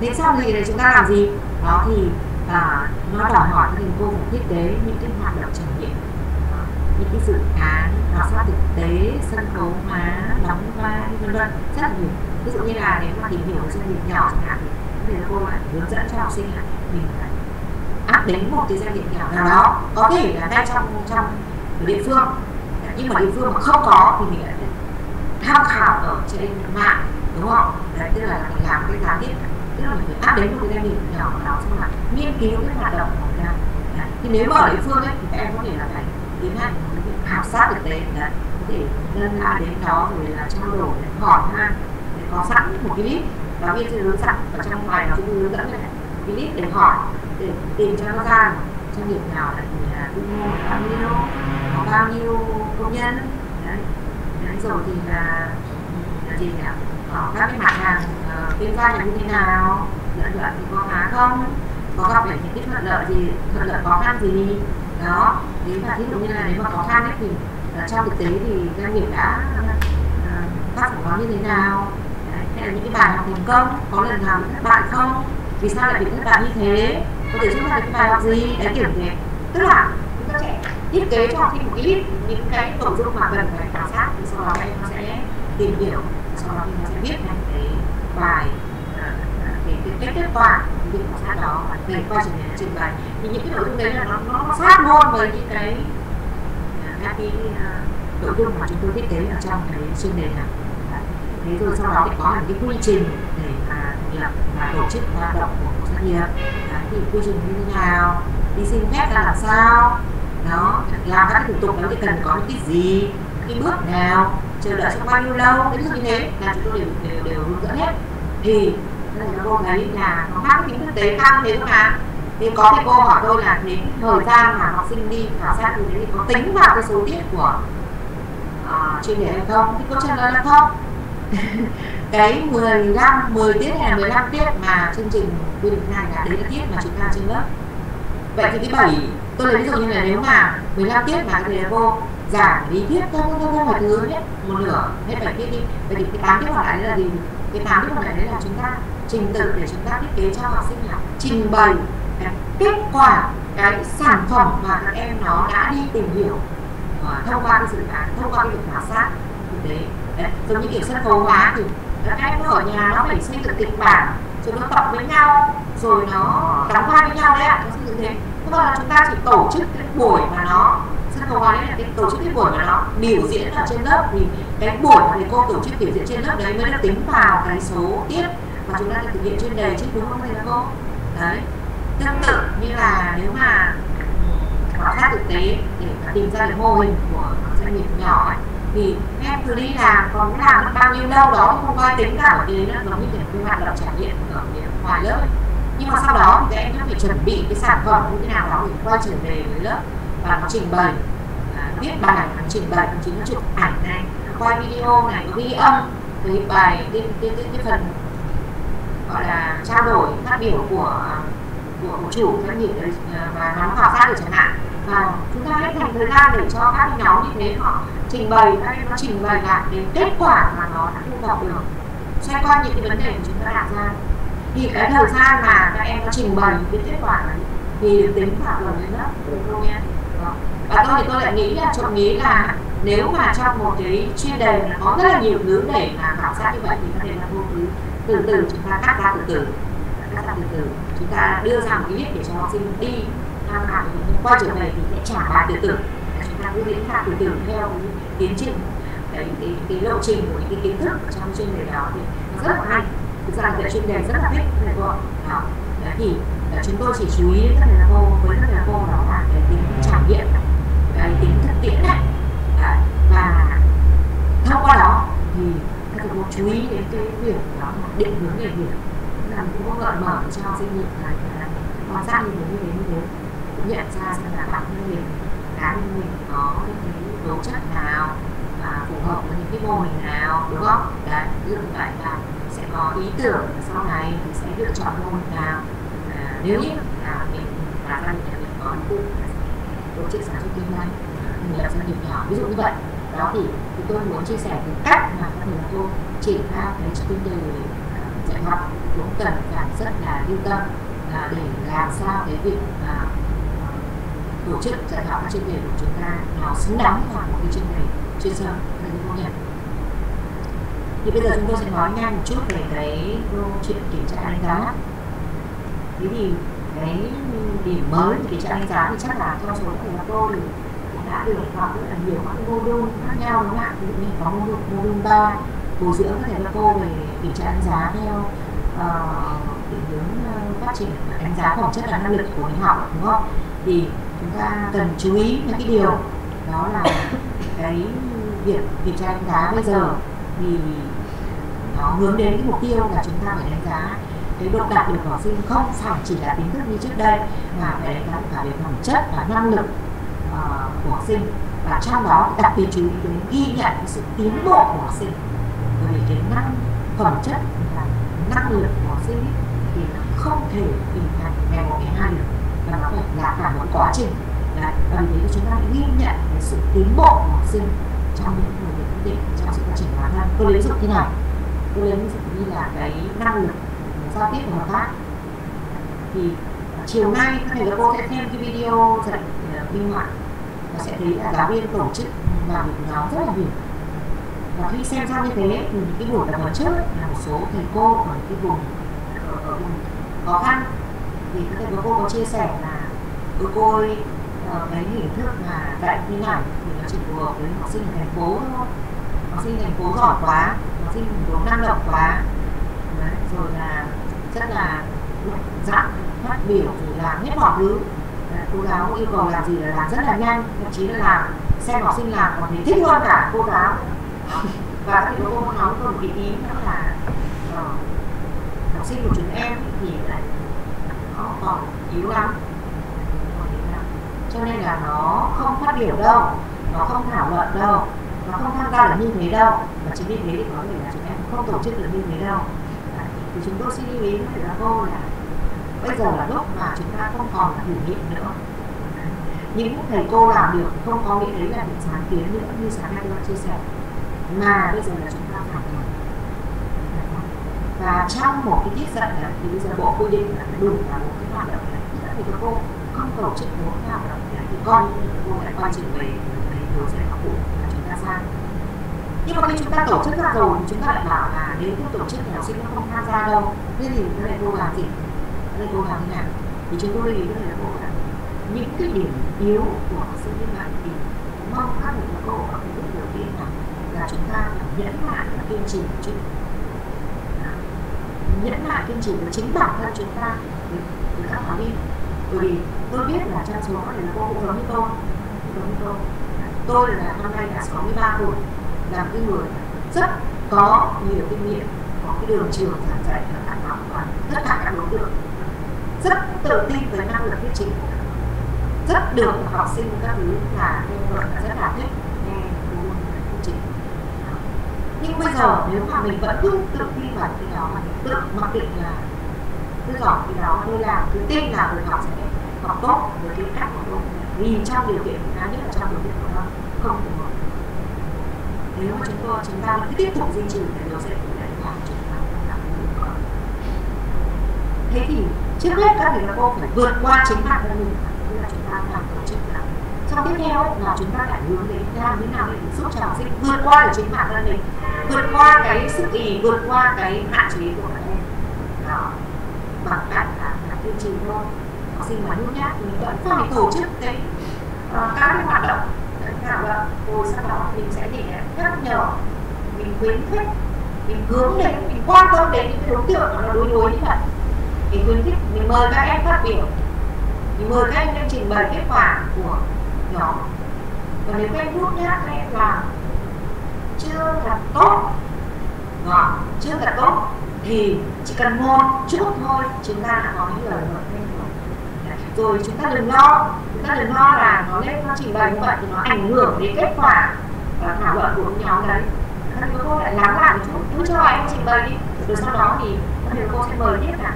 Thế sau thì này chúng ta làm gì? Đó thì à, nó đòi hỏi các thầy cô phải thiết kế những cái hoạt động trải nghiệm, những cái dự án khảo sát thực tế, sân khấu hóa, đóng vai, vân vân, rất là nhiều. Ví dụ như là nếu mà tìm hiểu một doanh nghiệp nhỏ chẳng hạn thì các thầy cô lại hướng dẫn cho học sinh là mình phải áp đến một cái doanh nghiệp nhỏ nào đó, có thể là ngay trong trong địa phương, nhưng mà địa phương mà không có thì mình lại tham khảo ở trên mạng đúng không? Đấy, tức là mình làm cái làm biết, tức là mình phải áp đến một cái điểm nhỏ của nó, xong là nghiên cứu cái hoạt động của người ta. Thì nếu mà ở địa phương ấy, thì em có thể là phải tiến hành khảo sát thực tế, là có thể đơn đã đến đó rồi là trao đổi, hỏi ha, để có sẵn một cái list, giáo viên sẽ hướng dẫn ở trong bài nó cũng hướng dẫn này, cái list để hỏi, để tìm cho nó ra trong điểm nào là quy mô bao nhiêu, có bao nhiêu công nhân. Đấy. Đấy rồi thì là gì nhỉ? Có các cái mặt hàng kinh doanh là như thế nào, lợi nhuận thì có khá không, có gặp phải những cái thuận lợi gì, thuận lợi khó khăn gì đó. Nếu mà ví dụ như là nếu mà khó khăn ấy, thì trong thực tế thì doanh nghiệp đã phát triển nó như thế nào. Đấy. Hay là những cái bài học thành công, có lần nào bị thất bại không, vì sao lại bị thất bại như thế, có thể rút ra những bài học gì, đấy kiểu thế. Tức là chúng ta sẽ thiết kế cho học sinh một ít những cái nội dung mà cần phải khảo sát, thì sau đó em nó sẽ tìm hiểu, sau đó mình sẽ viết thành cái bài cái kết quả những khảo sát đó và về qua trình bày. Thì những cái nội dung đấy là nó nó sát luôn với những cái các cái nội dung mà chúng tôi thiết kế ở trong cái chuyên đề này. Thế rồi sau đó thì có một cái quy trình để mà thành lập và tổ chức hoạt động của doanh nghiệp. Thì quy trình như thế nào, đi xin phép là làm sao, nó làm các thủ tục nó thì cần có những cái gì, cái bước nào, chờ đợi trong bao nhiêu lâu, cái thứ như thế là chúng tôi đều đều, đều hướng dẫn hết. Thì cô thấy là nó khác tính thực tế khác thế thôi mà. Thì có thầy cô hỏi tôi là đến thời gian mà học sinh đi khảo sát như thế thì có tính vào cái số tiết của uh, chuyên đề hay không? Thì có chân là không? Cái mười lăm, mười tiết hay là mười lăm tiết mà chương trình quy định này là đấy là tiết mà chúng ta trên lớp. Vậy thì cái bảy, tôi lấy ví dụ như là nếu mà mười lăm tiết mà thầy cô giảm lý tiết thôi, thôi, thôi, mọi thứ hết một nửa, hết bảy tiết đi. Vậy thì cái tám tiết còn lại là gì? Cái tám tiết còn lại là chúng ta trình tự để chúng ta thiết kế cho học sinh là trình bày cái kết quả, cái sản phẩm mà các em nó đã đi tìm hiểu thông qua cái dự án, thông qua cái việc khảo sát thực tế. Giống như kiểu sân khấu hóa thì các em ở nhà nó phải xây dựng kịch bản, rồi nó tập với nhau, rồi nó đóng vai với nhau đấy ạ. Nó như thế. Thế còn là chúng ta chỉ tổ chức cái buổi mà nó sân khấu hóa đấy là cái tổ chức cái buổi mà nó biểu diễn ở trên lớp, thì cái buổi mà thầy cô tổ chức biểu diễn trên lớp đấy mới được tính vào cái số tiết mà chúng ta thực hiện chuyên đề chứ, đúng không thầy cô? Đấy. Tương tự như là nếu mà khảo sát thực tế để tìm ra cái mô hình của doanh nghiệp nhỏ ấy, thì em cứ đi làm, còn cứ làm bao nhiêu lâu đó không có tính cả bởi vì nó giống như cái hoạt động trải nghiệm ở ngoài lớp ấy. Nhưng mà sau đó thì các em nó phải chuẩn bị cái sản phẩm như thế nào đó để quay trở về với lớp và nó trình bày, viết à, bài, nó trình bày, nó chính là chụp ảnh này, quay video này, ghi âm, cái bài, cái, cái, cái, cái phần gọi là trao đổi phát biểu của của, của chủ doanh nghiệp và nó khảo sát được chẳng hạn. Và chúng ta hãy dành thời gian để cho các nhóm như thế họ trình bày, các em nó trình bày lại đến kết quả mà nó đã thu thập được xoay quanh những cái vấn đề mà chúng ta đặt ra. Thì cái thời gian mà các em nó trình bày những cái kết quả này thì được tính vào lần lên lớp, đúng không nhé? Và tôi thì tôi lại nghĩ là trộm nghĩ là nếu mà trong một cái chuyên đề nó có rất là nhiều thứ để mà khảo sát như vậy thì có thể là vô thứ. Từ từ chúng ta cắt ra từ từ, cắt ra từ từ, chúng ta đưa ra một cái viết để cho học sinh đi tham khảo, quay trở về thì sẽ trả bài từ từ. Chúng ta cứ diễn ra từ từ theo tiến trình, cái, cái, cái lộ trình của những cái kiến thức trong chuyên đề đó thì nó rất là hay. Thực ra cái chuyên đề rất là thích thầy cô. Đó. Đấy thì chúng tôi chỉ chú ý đến các thầy cô, với các thầy cô đó là cái tính trải nghiệm, cái tính thực tiễn này, và thông qua đó thì các thầy cô chú ý đến cái việc đó là định hướng nghề nghiệp, là cũng có gợi mở cho sinh viên cái quan sát như thế như thế cũng nhận ra xem là bản thân mình, cá nhân mình có những cái tố chất nào và phù hợp với những cái mô hình nào, đúng không? Đấy, ví dụ như vậy là sẽ có ý tưởng sau này mình sẽ lựa chọn mô hình nào. À, nếu như là mình là doanh nghiệp mình có những tổ chức sản xuất kinh doanh, mình là doanh nghiệp nhỏ, ví dụ như vậy. Đó thì, thì tôi muốn chia sẻ về cách mà các thầy cô triển khai cái chuyên đề uh, dạy học cũng cần phải rất là lưu tâm uh, để làm sao cái việc uh, tổ chức dạy học các chuyên đề của chúng ta nó xứng đáng vào một cái chuyên đề chuyên sâu thầy cô nhận. Thì bây giờ chúng tôi sẽ nói nhanh một chút về cái chuyện kiểm tra đánh giá. Thế thì cái điểm mới của kiểm tra đánh giá thì chắc là theo số của cô được đã được học rất là nhiều các mô đun khác nhau, đúng không ạ? Ví dụ như có mô đun ba, bồi dưỡng các thầy các cô về kiểm tra đánh giá theo định uh, hướng phát triển đánh giá phẩm chất và năng lực của người học, đúng không? Thì chúng ta cần chú ý những cái điều đó là cái việc kiểm tra đánh giá bây giờ thì nó hướng đến cái mục tiêu là chúng ta phải đánh giá cái độ đạt được của học sinh không phải chỉ là tính thức như trước đây, mà phải đánh giá cả về phẩm chất và năng lực uh, của học sinh, và trong đó đặc biệt chú ý đến ghi nhận sự tiến bộ của học sinh. Bởi vì cái năng phẩm chất và năng lực của học sinh thì nó không thể hình thành ngày một ngày hai được, mà nó phải là cả một quá trình. Và vì thế chúng ta ghi nhận cái sự tiến bộ của học sinh trong những người được quyết định trong sự phát triển bản thân. Tôi lấy ví dụ thế này, tôi lấy ví dụ như là cái năng lực giao tiếp của hợp tác. Thì chiều nay các thầy các cô sẽ xem cái video dạy minh họa, và sẽ thấy là giáo viên tổ chức làm việc nhóm rất là nhiều. Và khi xem ra như thế thì những cái buổi tập huấn trước là một số thầy cô ở những cái vùng, ở, ở vùng khó khăn thì các thầy các cô có chia sẻ là ừ, cô ơi, cái hình thức mà dạy như này thì nó chỉ phù hợp với học sinh ở thành phố thôi, học sinh thành phố giỏi quá, học sinh thành phố năng động quá. Đấy, rồi là rất là dặn phát biểu rồi làm hết mọi thứ. Cô giáo yêu cầu làm gì là làm rất là nhanh, thậm chí là làm xem học sinh làm còn thấy thích hơn cả cô giáo. Và các thầy cô nói tôi một cái ý nữa là uh, học sinh của chúng em thì lại nó còn yếu lắm, cho nên là nó không phát biểu đâu, nó không thảo luận đâu, nó không tham gia được như thế đâu, và chính vì thế thì có thể là chúng em không tổ chức được như thế đâu. Đấy, thì chúng tôi xin lưu ý với các cô là bây giờ là lúc mà chúng ta không còn thử nghiệm nữa. Những thầy cô làm được không có nghĩa đấy là những sáng kiến nữa như sáng nay tôi đã chia sẻ, mà bây giờ là chúng ta phải làm. Và trong một cái tiết dạy này thì bây giờ bộ quy định là đủ là một cái hoạt động này, thì các cô không tổ chức một cái hoạt động này thì con cô lại quay trở về cái điều dạy học cũ là chúng ta sang. Nhưng mà khi chúng ta tổ chức ra rồi thì chúng ta lại bảo là nếu không tổ chức thì học sinh nó không tham gia đâu, thế thì các thầy cô làm gì? Thầy cô làm thế nào? Thì chúng tôi lưu ý với thầy cô là những cái điểm yếu của học sinh như vậy thì mong các thầy các cô ở cái bước đầu tiên là là chúng ta phải nhẫn lại và kiên trì một chút, nhẫn lại kiên trì với chính bản thân chúng ta, với các giáo viên. Bởi vì tôi biết là trong số các thầy các cô cũng giống như tôi, giống như tôi, tôi là năm nay đã sáu mươi ba tuổi, là một cái người rất có nhiều kinh nghiệm, có cái đường trường giảng dạy ở Đà Nẵng và tất cả các đối tượng, rất tự tin với năng lực thuyết trình, rất được học sinh các thứ là nên là rất là thích nghe thuyết trình. Nhưng bây giờ nếu mà mình vẫn cứ tự tin vào cái đó mà mình tự mặc định là cứ giỏi cái đó, tôi làm, cứ tin là người học sẽ học tốt với cái cách của tôi, vì trong điều kiện của nó, nhất là trong điều kiện của nó không phù hợp. Nếu mà chúng tôi chúng ta vẫn tiếp tục duy trì cái điều dạy của đấy là chúng ta không làm được. Thế thì trước hết các thầy các cô phải vượt qua chính bản thân mình, tức là chúng ta làm tổ chức nào. Sau tiếp theo là chúng ta phải hướng đến làm thế nào để giúp cho học sinh vượt qua được chính bản thân mình, vượt qua cái sức ì, vượt qua cái hạn chế của các em. Đó, bằng cách là phải kiên trì thôi. Học sinh mà nhút nhát thì mình vẫn phải tổ chức cái uh, các cái hoạt động. Nào là rồi sau đó mình sẽ để nhắc nhở, mình khuyến khích, mình hướng đến, mình quan tâm đến những đối tượng nó đối đối như vậy. Mình khuyến khích, mình mời các em phát biểu, mình mời các em lên trình bày kết quả của nhóm. Còn nếu các em rút nhát các em là chưa thật tốt, đó, chưa thật tốt thì chỉ cần một chút thôi chúng ta đã có những lời nói thêm rồi. Rồi chúng ta đừng lo, chúng ta đừng lo là nó lên nó trình bày như vậy thì nó ảnh hưởng đến kết quả thảo luận của nhóm đấy. Các thầy cô lại lắng lại một chút, cứ cho em trình bày đi, rồi sau đó thì các thầy cô sẽ mời tiếp là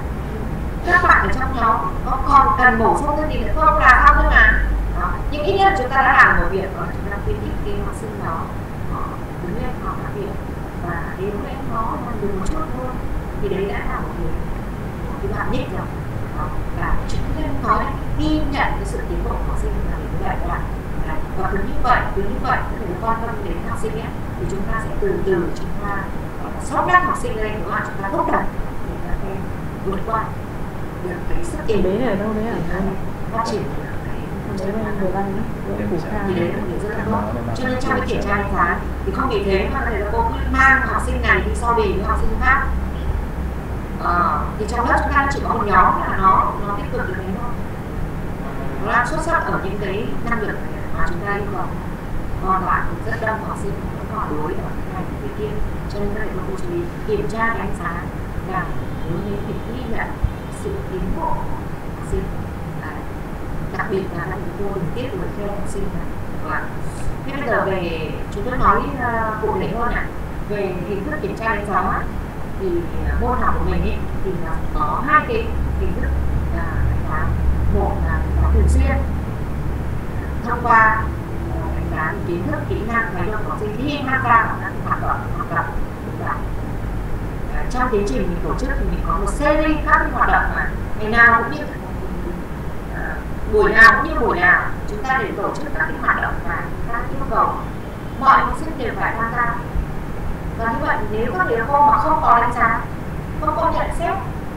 các bạn ở trong nhóm nó còn cần bổ sung thêm gì nữa không, là sao cơ mà. Nhưng ít nhất chúng ta đã làm một việc rồi, chúng ta khuyến khích cái học sinh đó họ đứng lên họ phát biểu, và đến lúc em nó được một chút thôi thì đấy đã là một việc của cái bạn nhất rồi. Và chúng ta nói là ghi nhận cái sự tiến bộ của học sinh là như vậy các bạn. Và cứ như vậy, cứ như vậy các thầy quan tâm đến học sinh ấy, thì chúng ta sẽ từ từ chúng ta sót đắt học sinh lên, đúng không? Chúng ta thúc đẩy để các em vượt qua được cái sức tiến bộ, phát triển cái đấy là đồ ăn của Kha thì đấy là rất là tốt. Cho nên trong cái kiểm tra đánh giá thì không vì thế mà là cô cứ mang học sinh này đi so bì với học sinh khác. À, thì trong lớp chúng ta chỉ có một nhóm là nó nó tích cực như thế thôi, nó đang xuất sắc ở những cái năng lực mà chúng ta yêu cầu, còn lại cũng rất đông học sinh nó còn đối ở cái này cái kia. Cho nên các thầy cô chú ý kiểm tra đánh giá và hướng đến việc ghi nhận sự tiến bộ của học sinh, à, đặc biệt là các thầy cô tiếp nối theo học sinh này. Và thế bây giờ về chúng tôi nói uh, cụ thể hơn ạ, à, về hình thức kiểm tra đánh giá thì môn học của mình ấy, thì là có hai cái hình thức là đánh giá. Một là đánh giá thường xuyên thông qua đánh giá kiến thức, kỹ năng và năng lực học sinh khi tham gia vào các hoạt động học tập. Trong tiến trình mình tổ chức thì mình có một series các hoạt động mà ngày nào cũng như à, buổi nào cũng như buổi nào chúng ta để tổ chức các cái hoạt động và các yêu cầu mọi học sinh đều phải tham gia. Và như vậy nếu các thầy cô mà không có đánh giá, không có nhận xét,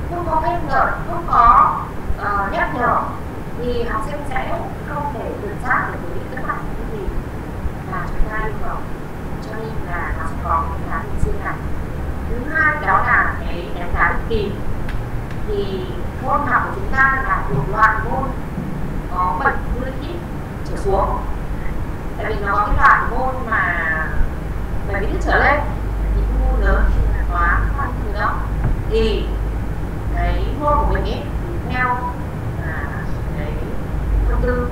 không có khen ngợi, không có uh, nhắc nhở thì học sinh sẽ không thể tự giác được với tất cả những cái gì mà chúng ta yêu cầu. Cho nên là nó sẽ có đánh giá thường xuyên này. Thứ hai đó là cái đánh giá định kỳ. Thì môn học của chúng ta là thuộc loại môn có bảy mươi tiết trở xuống. Tại vì nó có cái loại môn mà bảy mươi tiết trở lên, lớn như là toán, khoa học tự động thì cái môn của mình ấy theo là cái thông tư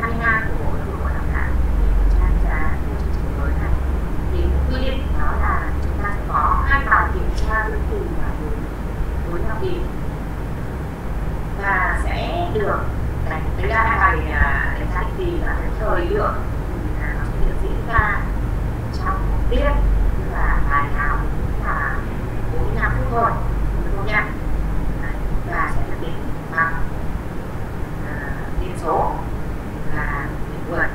hai mươi hai của Bộ Giáo dục Đào tạo trang giá theo chương trình mới này thì quy định đó là chúng ta sẽ có hai bài kiểm tra định kỳ và cuối học kỳ và sẽ được đánh đấy là hai bài đánh giá định kỳ và cái thời lượng thì nó sẽ được diễn ra trong một tiết là bài nào cũng là bốn mươi lăm phút thôi, không nha. Và sẽ được tính bằng điểm số là điểm mười.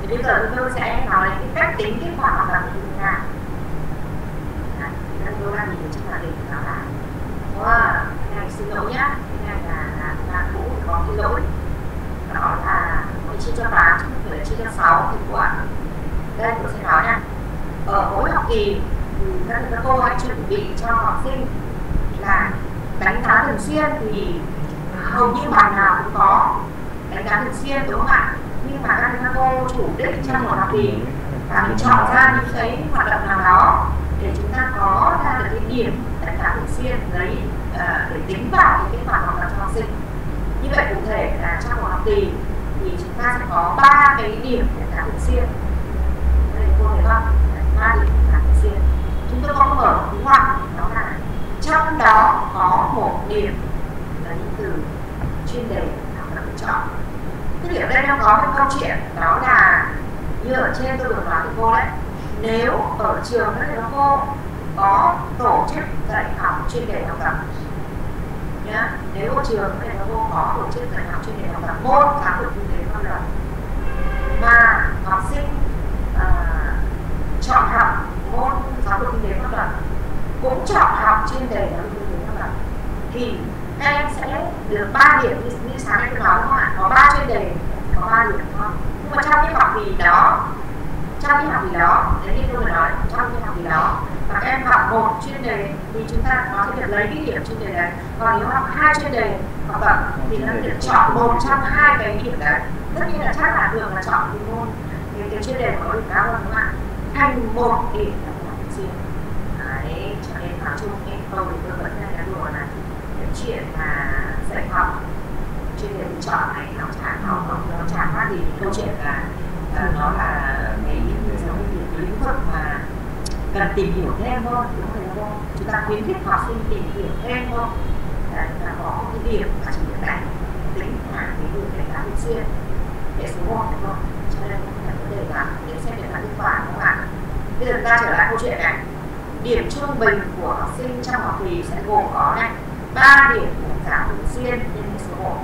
Thì bây giờ tôi sẽ nói cái cách tính kết quả học tập của chúng ta. Thì tôi đang nhìn trên màn hình đó là wow, cái này xin lỗi nhá, cái này là bạn cũ có cái lỗi. Đó là chia cho tám, chúng tôi chia cho sáu kết quả. Đây tôi sẽ nói nha. Ở mỗi học kỳ các cô hãy chuẩn bị cho học sinh là đánh giá thường xuyên thì hầu như bài nào cũng có đánh giá thường xuyên đúng không ạ? Nhưng mà các cô chủ đích trong một học kỳ và mình chọn ra những cái hoạt động nào đó để chúng ta có ra được cái điểm đánh giá thường xuyên đấy để tính vào cái kết quả học tập cho học sinh. Như vậy cụ thể là trong một học kỳ thì chúng ta sẽ có ba cái điểm đánh giá thường xuyên. Cô thấy không? Ba điểm đánh giá thường xuyên. Chúng tôi có mở một ngoặc đó là trong đó có một điểm là những từ chuyên đề học tập tự chọn. Tức là ở đây đang có một câu chuyện đó là như ở trên tôi được nói với cô đấy. Nếu ở trường các thầy cô có tổ chức dạy học chuyên đề học tập, nhá. Nếu ở trường các thầy cô có tổ chức dạy học chuyên đề học tập môn giáo dục kinh tế văn hóa mà học sinh chọn học môn giáo dục kinh tế pháp luật cũng chọn học chuyên đề giáo dục kinh tế pháp luật thì các em sẽ được ba điểm như, như sáng nay tôi nói không ạ? Có ba chuyên đề có ba điểm không? Nhưng mà trong những học kỳ đó trong những học kỳ đó đến như tôi vừa nói trong những học kỳ đó mà các em học một chuyên đề thì chúng ta có thể được lấy cái điểm chuyên đề này, còn nếu học hai chuyên đề học tập thì nó được chọn một trong hai cái điểm đấy. Tất nhiên là chắc là thường là chọn cái môn cái chuyên đề có điểm cao hơn đúng không ạ? Thành một điểm là thường xuyên. Đấy, cho nên nói chung em câu thì tôi vẫn đang đùa là cái chuyện mà dạy học chuyên đề tự chọn này nó chả nó nó chả khác gì câu chuyện là nó là cái lĩnh vực mà cần tìm hiểu thêm thôi, đúng không đúng không? Chúng ta khuyến khích học sinh tìm hiểu thêm thôi. Đấy, là có cái điểm mà chúng ta đánh tính là cái điểm đánh giá thường xuyên để số một đúng không? Cho nên để là để xem điểm kết quả các bạn. Bây giờ chúng ta trở lại câu chuyện này. Điểm trung bình của học sinh trong học kỳ sẽ gồm có này ba điểm đánh giá thường xuyên nhân với số một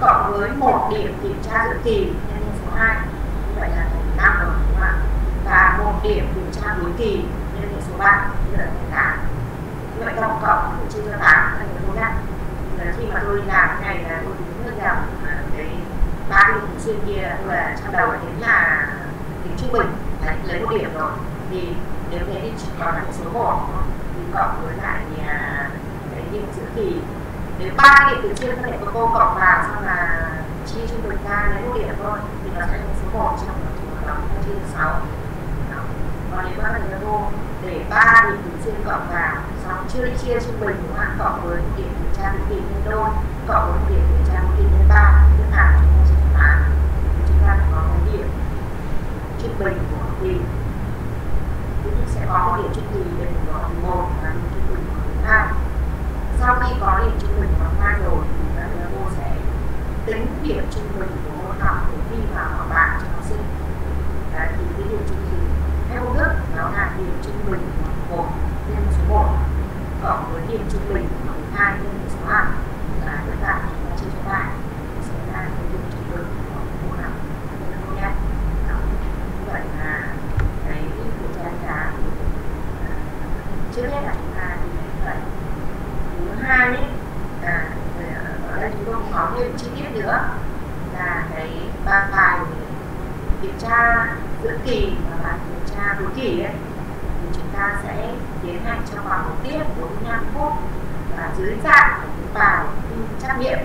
cộng với một điểm kiểm tra định kỳ nhân với số hai, như vậy là thành năm rồi các bạn, và một điểm kiểm tra cuối kỳ nhân với số ba, như vậy là thành tám. Như vậy tổng cộng chia cho tám thành số năm. khi mà tôi làm cái này là tôi cũng rất là cái ba cái thường xuyên kia là trong đầu đến là tính trung bình là lấy một điểm rồi, thì nếu thế thì chỉ còn là một số một thì cộng với lại cái điểm giữa kỳ nếu ba cái điểm thường xuyên có thể có cô cộng vào xong là chi trung bình ra lấy một điểm thôi thì nó sẽ một số một trong đó chia cho sáu. Còn nếu các thầy cô để ba điểm thường xuyên cộng vào xong chưa chia trung bình của bạn cộng với điểm kiểm tra định kỳ nhân đôi cộng với điểm kiểm tra định kỳ nhân ba tức là chúng ta chúng ta có một điểm trung bình của học kỳ, sẽ có một điểm trung bình để của học một và điểm trung bình của học hai. Sau khi có điểm trung bình của học hai rồi thì các thầy cô sẽ tính điểm trung bình của môn học để ghi vào học bạ cho học sinh. Đấy, thì cái điểm trung bình theo công thức đó là điểm trung bình của một nhân số một cộng với điểm trung bình của hai nhân số hai là tất cả chúng ta chia cho ba sẽ ra cái điểm trung bình của môn học. Như vậy là cái kiểm tra đánh giá trước hết là chúng ta như vậy. Thứ hai ấy, là ở đây chúng tôi cũng có thêm chi tiết nữa là cái ba bài kiểm tra giữa kỳ và bài kiểm tra cuối kỳ ấy, thì chúng ta sẽ tiến hành trong vòng một tiết bốn mươi lăm phút và dưới dạng của bài thi trắc nghiệm.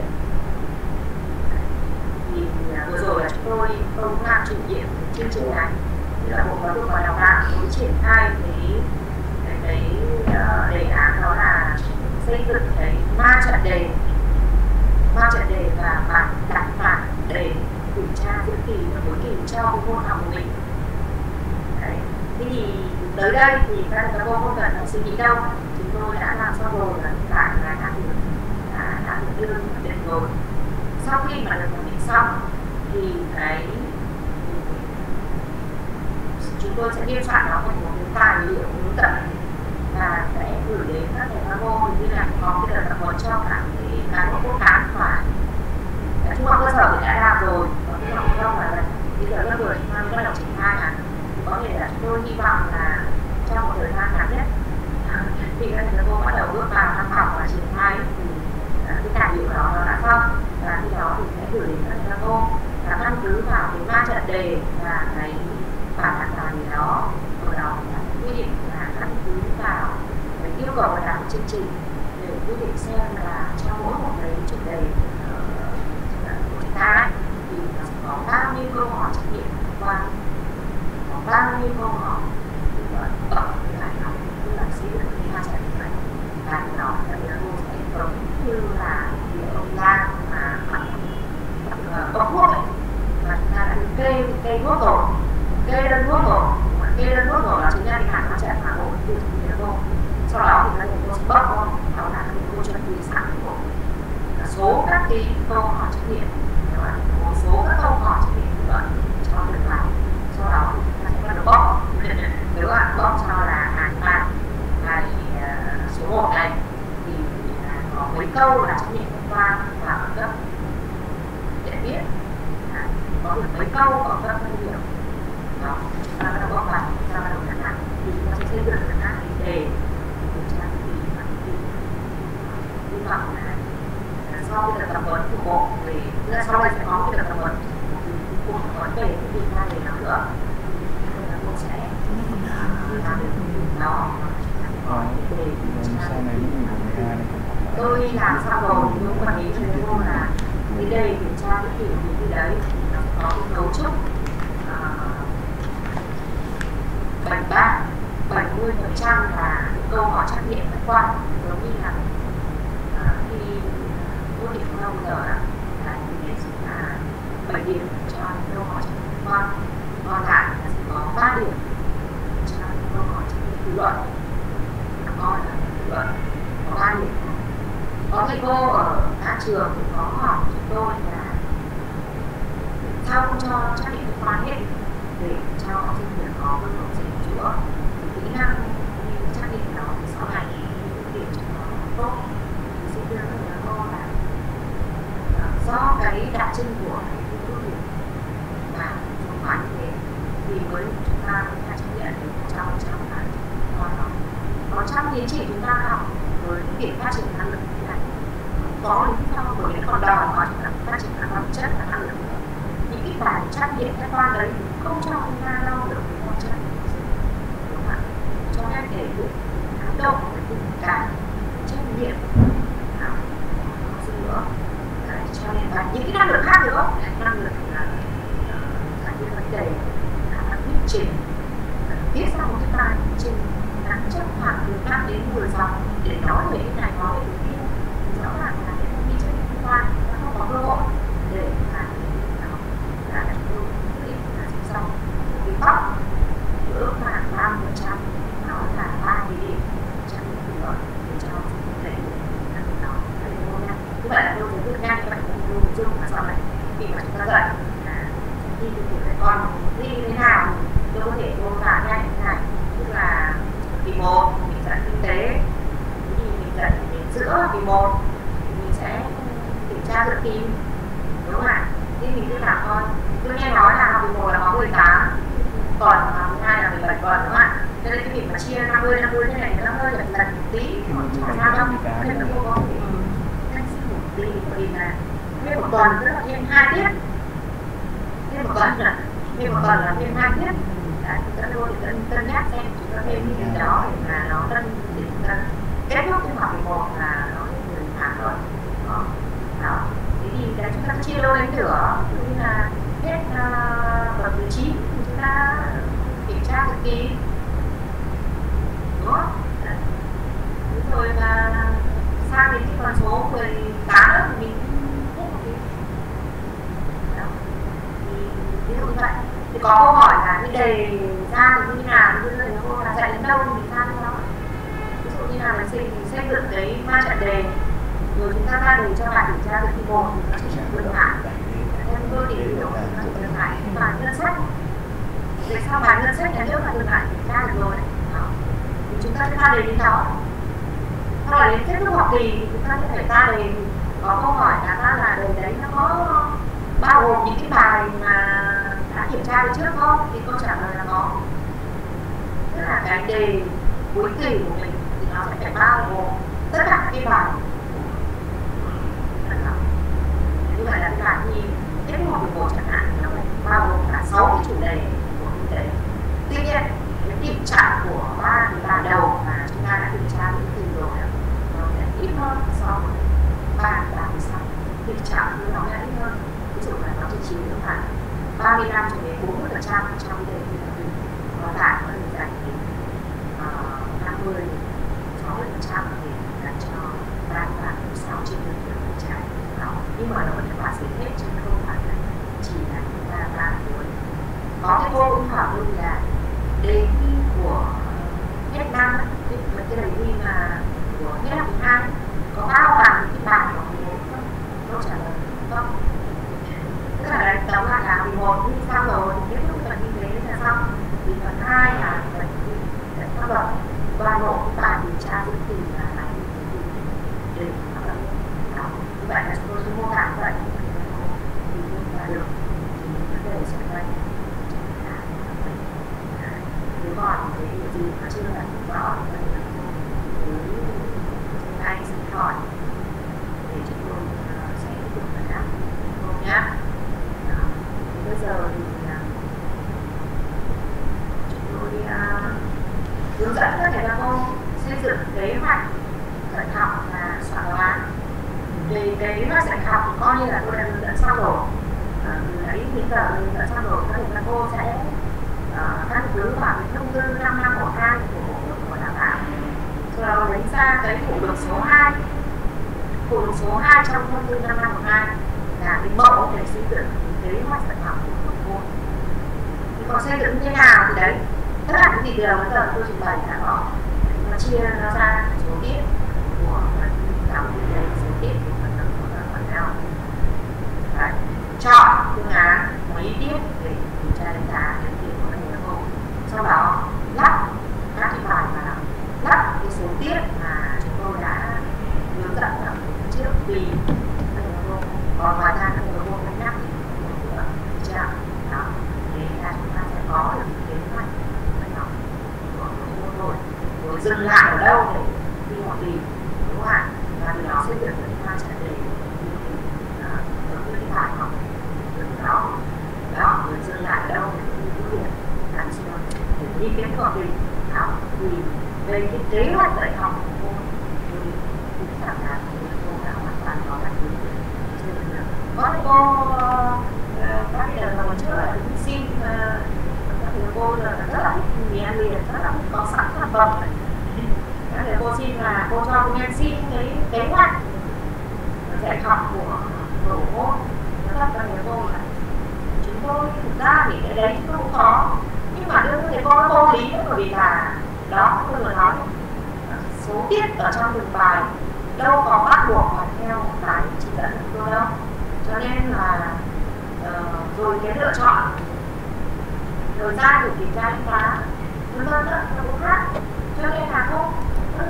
Thì vừa rồi là chúng tôi không làm chủ nhiệm chương trình này, tức là Bộ Giáo dục và Đào tạo mới triển khai cái cái, cái uh, đề án đó là xây dựng cái ma trận đề, ma trận đề và bản đặt bản đề kiểm tra giữa kỳ và cuối kỳ cho môn học của mình. Đấy. Thế thì tới đây thì các thầy cô không cần suy nghĩ đâu, chúng tôi đã làm xong rồi và hiện tại là đã được đã, đã được đưa đến rồi. Sau khi mà được thẩm định xong thì cái chúng tôi sẽ biên soạn nó thành một cái tài liệu hướng dẫn và sẽ gửi đến các thầy cô như là có cái đợt tập huấn cho cả cái cán bộ quốc cán và trung học cơ sở thì đã làm rồi, còn trung học phổ thông là bây giờ lớp mười chúng ta mới bắt đầu triển khai à, có thể là tôi hy vọng là trong một thời gian ngắn nhất thì các thầy cô bắt đầu bước vào tham khảo và triển khai thì cái tài liệu đó nó đã xong và khi đó thì sẽ gửi đến các thầy cô và căn cứ vào cái ba trận đề và cái bản đặt tài liệu đó, ở đó là quy định là căn cứ vào cái yêu cầu của đảng chương trình để quy định xem là trong mỗi một cái trận đề ta thì nó có bao nhiêu câu hỏi trắc nghiệm và có bao nhiêu câu hỏi ở cái bài học như là xây dựng cái ma trận này và nó sẽ giống như là ông Lan mà bọc thuốc ấy mà chúng ta đã kê kê thuốc rồi, kê đơn thuốc rồi, kê đơn thuốc rồi là chúng ta đi hẳn ma trận mà bộ từ từ cô sau đó thì nó được cô bóc con đó là cô chuẩn bị sẵn của số các cái câu hỏi trắc nghiệm một số các câu hỏi trắc nghiệm như vậy cho được vào sau đó chúng ta sẽ bắt đầu bóc nếu bạn bóc cho là hàng bài bài số một này thì có mấy câu là trắc nghiệm liên quan và ở cấp để biết có được mấy câu ở cấp không hiểu đó chúng ta bắt đầu bóc vào chúng ta bắt đầu đặt hàng thì chúng ta sẽ xây dựng các cái đề kiểm tra thì và thì hy vọng là sau cái đợt tập huấn của bộ thì sau đây sẽ có cái đợt tập huấn của bộ tập huấn về cái việc này để làm nữa thì bộ sẽ làm được nó tôi làm xong rồi tôi quản lý cho thầy cô là cái đề kiểm tra cái kiểu như đấy nó có cái cấu trúc bảy ba bảy mươi phần trăm là câu hỏi trắc nghiệm khách quan giống như là điểm không giờ là bảy điểm cho câu hỏi trắc nghiệm còn lại là sẽ có ba điểm cho câu hỏi trắc nghiệm tự luận còn là tự luận có ba điểm. Có thầy cô ở các trường cũng có hỏi chúng tôi là sao không cho trắc nghiệm tự luận hết để cho học sinh được có cơ hội sửa chữa kỹ năng như trắc nghiệm đó sau này thì điểm cho nó tốt thì sẽ đưa các thầy cô là do cái đặc trưng của cái phương thức và phương pháp như thế thì với chúng ta cũng phải chấp nhận được một trăm phần trăm là còn có trong tiến trình chúng ta học với cái việc phát triển năng lực như thế này có lý do của những con đò mà chúng ta phát triển các chất là ăn được. Những cái bản chất điện các con đấy không cho chúng ta lau được những con chất, đúng không ạ? Cho nên để được ám động là tình cảm trách nhiệm gì nữa. Đấy, cho nên là những cái năng lực khác nữa, năng lực là giải quyết vấn đề, khả năng thuyết trình, viết ra một cái bài trình ngắn chắc khoảng từ năm đến mười dòng để nói về cái này nói về cái kia, thì rõ ràng là những thông tin chất liên quan nó không có cơ hội để mà là chúng tôi quyết định là chúng ta vì tóc ước khoảng ba mươi phần trăm nó là ba mươi điểm trăm nữa để cho để là nó là vô nhanh, như vậy là vô vô nhanh, như vậy là vô vô mà sau này khi mà chúng ta dạy là đi từ tuổi trẻ con đi thế nào tôi có thể vô cả nhanh thế này, tức là vì một mình dạy kinh tế thì mình dạy đến giữa vì một mình sẽ kiểm tra dự thi, đúng không ạ? Nên mình cứ làm thôi. Tôi nghe nói là học mười một là có mười tám tuần, học mười hai là mười bảy tuần, đúng không ạ? Cho nên cái việc mà chia năm mươi năm mươi thế này nó hơi lệch lệch một tí, không sao đâu, nên nó không có bị căng sức một tí, bởi vì là nguyên một tuần tức là thêm hai tiết, thêm một tuần là thêm một tuần là thêm hai tiết. Chúng ta luôn để cân nhắc xem chúng ta thêm cái gì đó để mà nó cân để chúng ta kết thúc cái học mười một là nó mười tháng rồi, đó. Đó. Thì cái chúng ta chia đôi đến nửa, như là hết tuần thứ chín chúng ta kiểm tra thực kỳ, đúng không? Rồi là sang đến cái con số mười tám nữa thì mình hết một tí. Đó. Thì ví dụ như vậy. Thì có câu hỏi là cái đề ra thì như thế nào, như thế nào là chạy đến đâu thì mình ra đến đó. Ví dụ như là mình xây, xây dựng cái ma trận đề, rồi chúng ta ra đề cho bài kiểm tra dự thi một thì nó sẽ chuyển vượt hạng. Em tôi thì hiểu là nó chỉ vượt hạng cái bài ngân sách. Về sau bài ngân sách nhà nước là vượt hạng kiểm tra được rồi. Thì chúng ta sẽ ra đề đến đó. Sau đó đến kết thúc học kỳ thì chúng ta sẽ phải ra đề. Có câu hỏi là ra là đề đấy nó có bao gồm những cái bài mà đã kiểm tra được trước không? Thì câu trả lời là có. Tức là cái đề cuối kỳ của mình thì nó sẽ phải bao gồm tất cả các bài. Như vậy là bài thi kết hợp một bộ chẳng hạn thì nó phải bao gồm cả sáu cái chủ đề của kinh tế. Tuy nhiên, cái tình trạng của ba cái bài đầu mà chúng ta đã kiểm tra những kỳ rồi nó sẽ ít hơn so với ba cái bài sau. Tình trạng của nó sẽ ít hơn. Ví dụ là nó chỉ chiếm được khoảng ba mươi lăm cho đến bốn mươi phần trăm trong đề thi là mình có tải có được dành đến năm mươi sáu mươi phần trăm thì dành cho ba mươi ba phẩy sáu trên một phần trăm. Nhưng mà nó vẫn phải giải hết chứ không phải là chỉ là chúng ta ba cuối. Có cái cô cũng hỏi luôn là đề thi của hết năm, cái đề thi mà của hết năm thứ hai có bao bằng cái bài của mười một không? Câu trả lời không. Tức là đánh tóm lại là mười một thì xong rồi thì kết thúc phần kinh tế là xong, thì phần hai là phần pháp luật toàn bộ các bài điều tra dự kỳ là bài điều tra pháp luật đó. Như vậy là chúng tôi sẽ mô tả vậy thì chúng ta được thì vấn đề xung quanh nếu còn cái gì mà chưa là rõ thì chúng anh sẽ hỏi để chúng tôi sẽ tiếp tục giải đáp không nhá. Bây giờ thì chúng tôi hướng dẫn các thầy cô xây dựng kế hoạch dạy học và soạn đoán. Về kế hoạch dạy học thì coi như là tôi đã hướng dẫn xong rồi. Từ đấy đến giờ hướng dẫn xong rồi, các thầy cô sẽ căn cứ vào thông tư năm năm một hai của Bộ Giáo dục Đào tạo. Sau đó đánh ra cái phụ lục số hai. Phụ lục số hai trong thông tư năm năm một hai là cái mẫu để xây dựng kế hoạch dạy học của các cô. Thì còn xây dựng như thế nào thì đấy, tất cả những điều bây giờ tôi trình bày đã có, nó chia nó ra số tiết của giáo viên đấy, số tiết của phần tập của phần nào. Đấy, chọn phương án mấy tiết để kiểm tra đánh giá điểm điểm của các thầy cô. Sau đó lắp các cái bài vào, lắp cái số tiết mà chúng tôi đã hướng dẫn ở trước vì các thầy cô. Còn ngoài ra các thầy cô đánh nhắc đó. Thế là chúng ta sẽ có được kế hoạch dạy học của mỗi buổi, rồi dừng lại ở đâu để đi học kỳ mà mình học thì về cái kế hoạch dạy học của cô thì cũng sẵn sàng cô đã hoàn toàn có là gì có cô các cái lần đầu trước là cũng xin các thầy cô là rất là thích mì ăn liền, rất là có sẵn sản phẩm các thầy cô xin là cô cho cô em xin cái kế hoạch dạy học của của cô các thầy cô là chúng tôi thực ra thì cái đấy chúng tôi cũng có nhưng mà đương nhiên con vô lý bởi vì là đó tôi vừa nói số tiết ở trong từng bài đâu có bắt buộc mà theo cái chỉ dẫn của tôi đâu, cho nên là uh, rồi cái lựa chọn rồi ra được kiểm tra đánh giá vân vân đó nó cũng khác, cho nên là không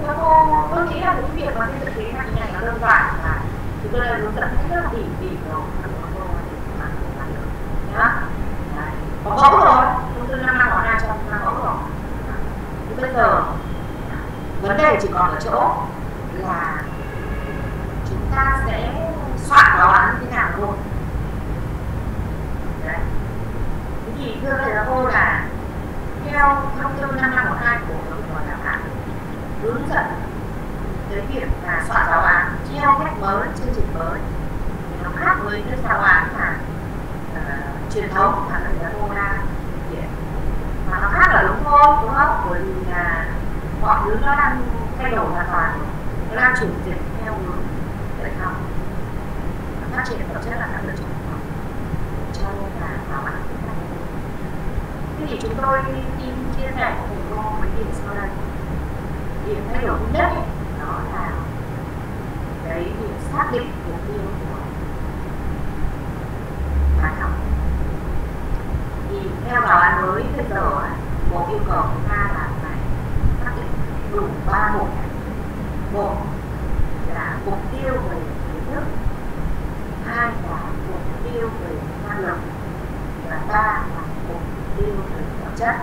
các cô tôi nghĩ là những việc mà trên thực tế này này nó đơn giản là chúng tôi đã hướng dẫn rất là tỉ mỉ rồi các cô để mà làm được nhá, có mẫu rồi từ năm năm họ ra cho năm mẫu rồi. Thì bây giờ vấn đề chỉ còn ở chỗ là chúng ta sẽ soạn đồ án như thế nào thôi. Đấy. Thế thì thưa thầy cô là theo thông tư năm năm một hai của Bộ Giáo dục Đào tạo hướng dẫn cái việc là soạn giáo án theo cách mới, chương trình mới thì nó khác với cái giáo án mà uh, truyền thống mà thầy cô đang mà nó khác là đúng không? Đúng không? Bởi vì là mọi thứ nó đang thay đổi hoàn toàn, nó đang chuyển dịch theo hướng dạy học phát triển phẩm chất là các lựa chọn của cho nên là bảo bản của các thầy. Thế thì chúng tôi tìm chia sẻ của thầy cô với điểm sau đây. Điểm thay đổi nhất ấy, đó là cái điểm xác định mục tiêu của bài học. Thì theo giáo án mới bây giờ bộ yêu cầu chúng ta là phải xác định đủ ba mục. Một là mục tiêu về kiến thức, hai là mục tiêu về năng lực và ba là mục tiêu về phẩm chất.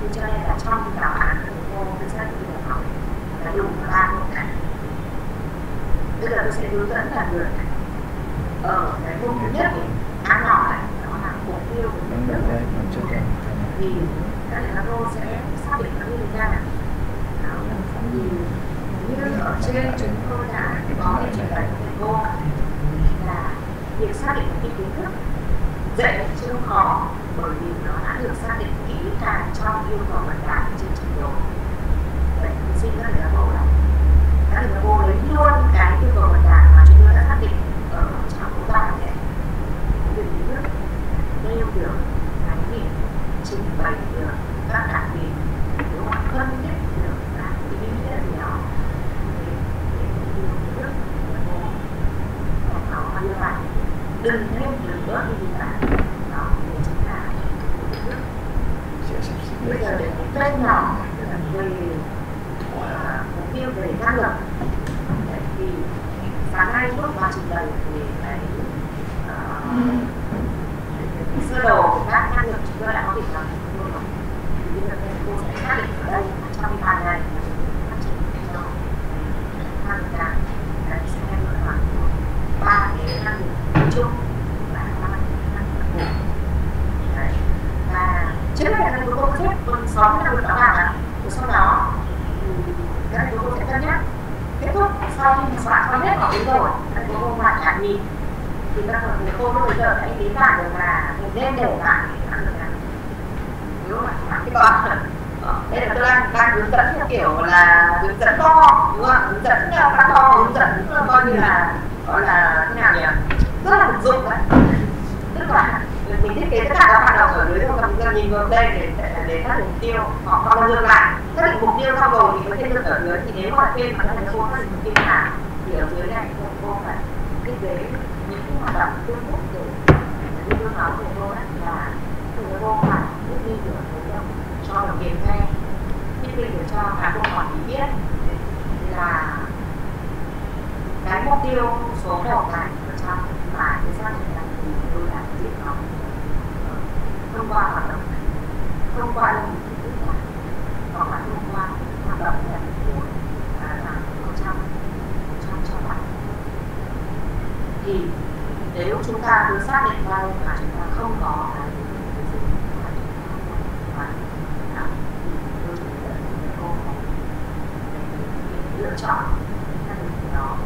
Thì cho nên là trong cái giáo án của cô tôi sẽ được học là đủ ba mục này. Bây giờ tôi sẽ hướng dẫn là được ở cái mục thứ nhất thì án nhỏ này tiêu về kiến thức thì các thầy các cô sẽ xác định nó như thế nào. Thì như ở trên chúng tôi đã có cái trình bày của thầy cô là việc xác định cái kiến thức dạy chưa khó bởi vì nó đã được xác định kỹ càng trong yêu cầu bài giảng trên trình độ. Vậy thì xin các thầy các cô là các thầy các cô lấy luôn cái yêu cầu bài giảng mà chúng tôi đã xác định ở trong các bài này về kiến thức nêu được khái niệm, trình bày được các đặc điểm, nếu mà phân tích được các ý nghĩa gì đó để để đưa nước và nó ăn như vậy, đừng nêu đừng bớt đi như vậy, đó chính là bây giờ để một tên nhỏ về mục tiêu về năng lực thì sáng nay lúc mà trình bày về cái sơ đồ của các năng lực chúng tôi đã có định là luôn rồi. Thì bây giờ cô sẽ xác định ở đây trong cái bài này phát triển cho năng lực cái sẽ lựa chọn ba cái năng lực chung và ba cái năng lực phụ. Và trước đây là cô có xếp còn sáu cái năng lực đó vào, sau đó các thầy cô sẽ cân nhắc kết thúc sau khi mình soạn xong hết mọi thứ rồi, các thầy cô lại nhạc nhịp thì các thầy cô bây giờ hãy đến bạn được là mình nên để bạn ăn được ăn nếu mà bạn cái con đây là tôi đang đang hướng dẫn theo kiểu là hướng dẫn to đúng không, hướng dẫn các to hướng dẫn coi như là gọi là thế nào nhỉ, rất là thực dụng đấy, tức là mình thiết kế tất cả các hoạt động ở dưới không cần nhìn ngược lên để để các mục tiêu họ con dương lại xác định mục tiêu xong rồi thì có thêm được ở dưới thì nếu mà thêm mà các thầy cô xác định mục tiêu nào thì ở dưới này các cô phải thiết kế hoạt động tương phúc để như tôi nói của cô ấy là từ cô phải thiết bị được cho đồng tiền nghe thiết bị được cho cả cô quản lý biết là cái mục tiêu số đầu này ở trong và cái xác định là gì tôi đã định nó thông qua hoạt động này, thông qua những kiến thức này hoặc là thông qua hoạt động này của làm ở trong trong cho bạn thì nếu chúng ta cứ xác định ra mà chúng ta không có cái gì mà lựa chọn ra được đó.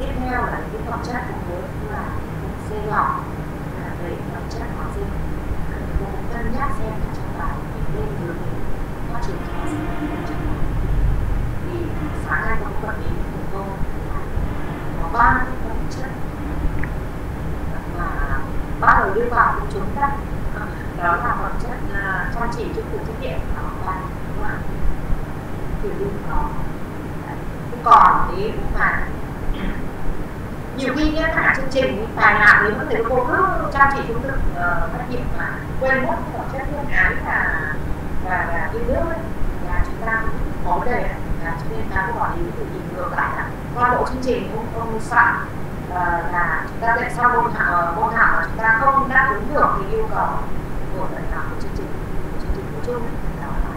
Tiếp theo là những con chat của nó là C nhỏ, là về con chat của riêng. Cô cân nhắc xem là trong bài mình nên hướng đến phát triển cái gì thì sáng nay trong quản lý của cô có ba con chat và bắt đầu đưa vào của chúng ta. Đó là phẩm chất uh, chăm chỉ trong cuộc trách nhiệm của bạn, đúng không? Thì đừng có không còn thế mà nhiều khi nhé, cả chương trình tài nào nếu mà thầy cô cứ chăm chỉ trong thực trách nhiệm mà quên mất phẩm chất phương án và và yêu nước ấy, là chúng ta cũng có vấn đề, là cho nên ta cũng bỏ ý từ nhìn ngược lại là qua bộ chương trình không không soạn uh, là chúng ta tại sao môn thảo môn thảo mà chúng ta không đáp ứng được thì yêu cầu của đại học của chương trình của chương trình của chung đó là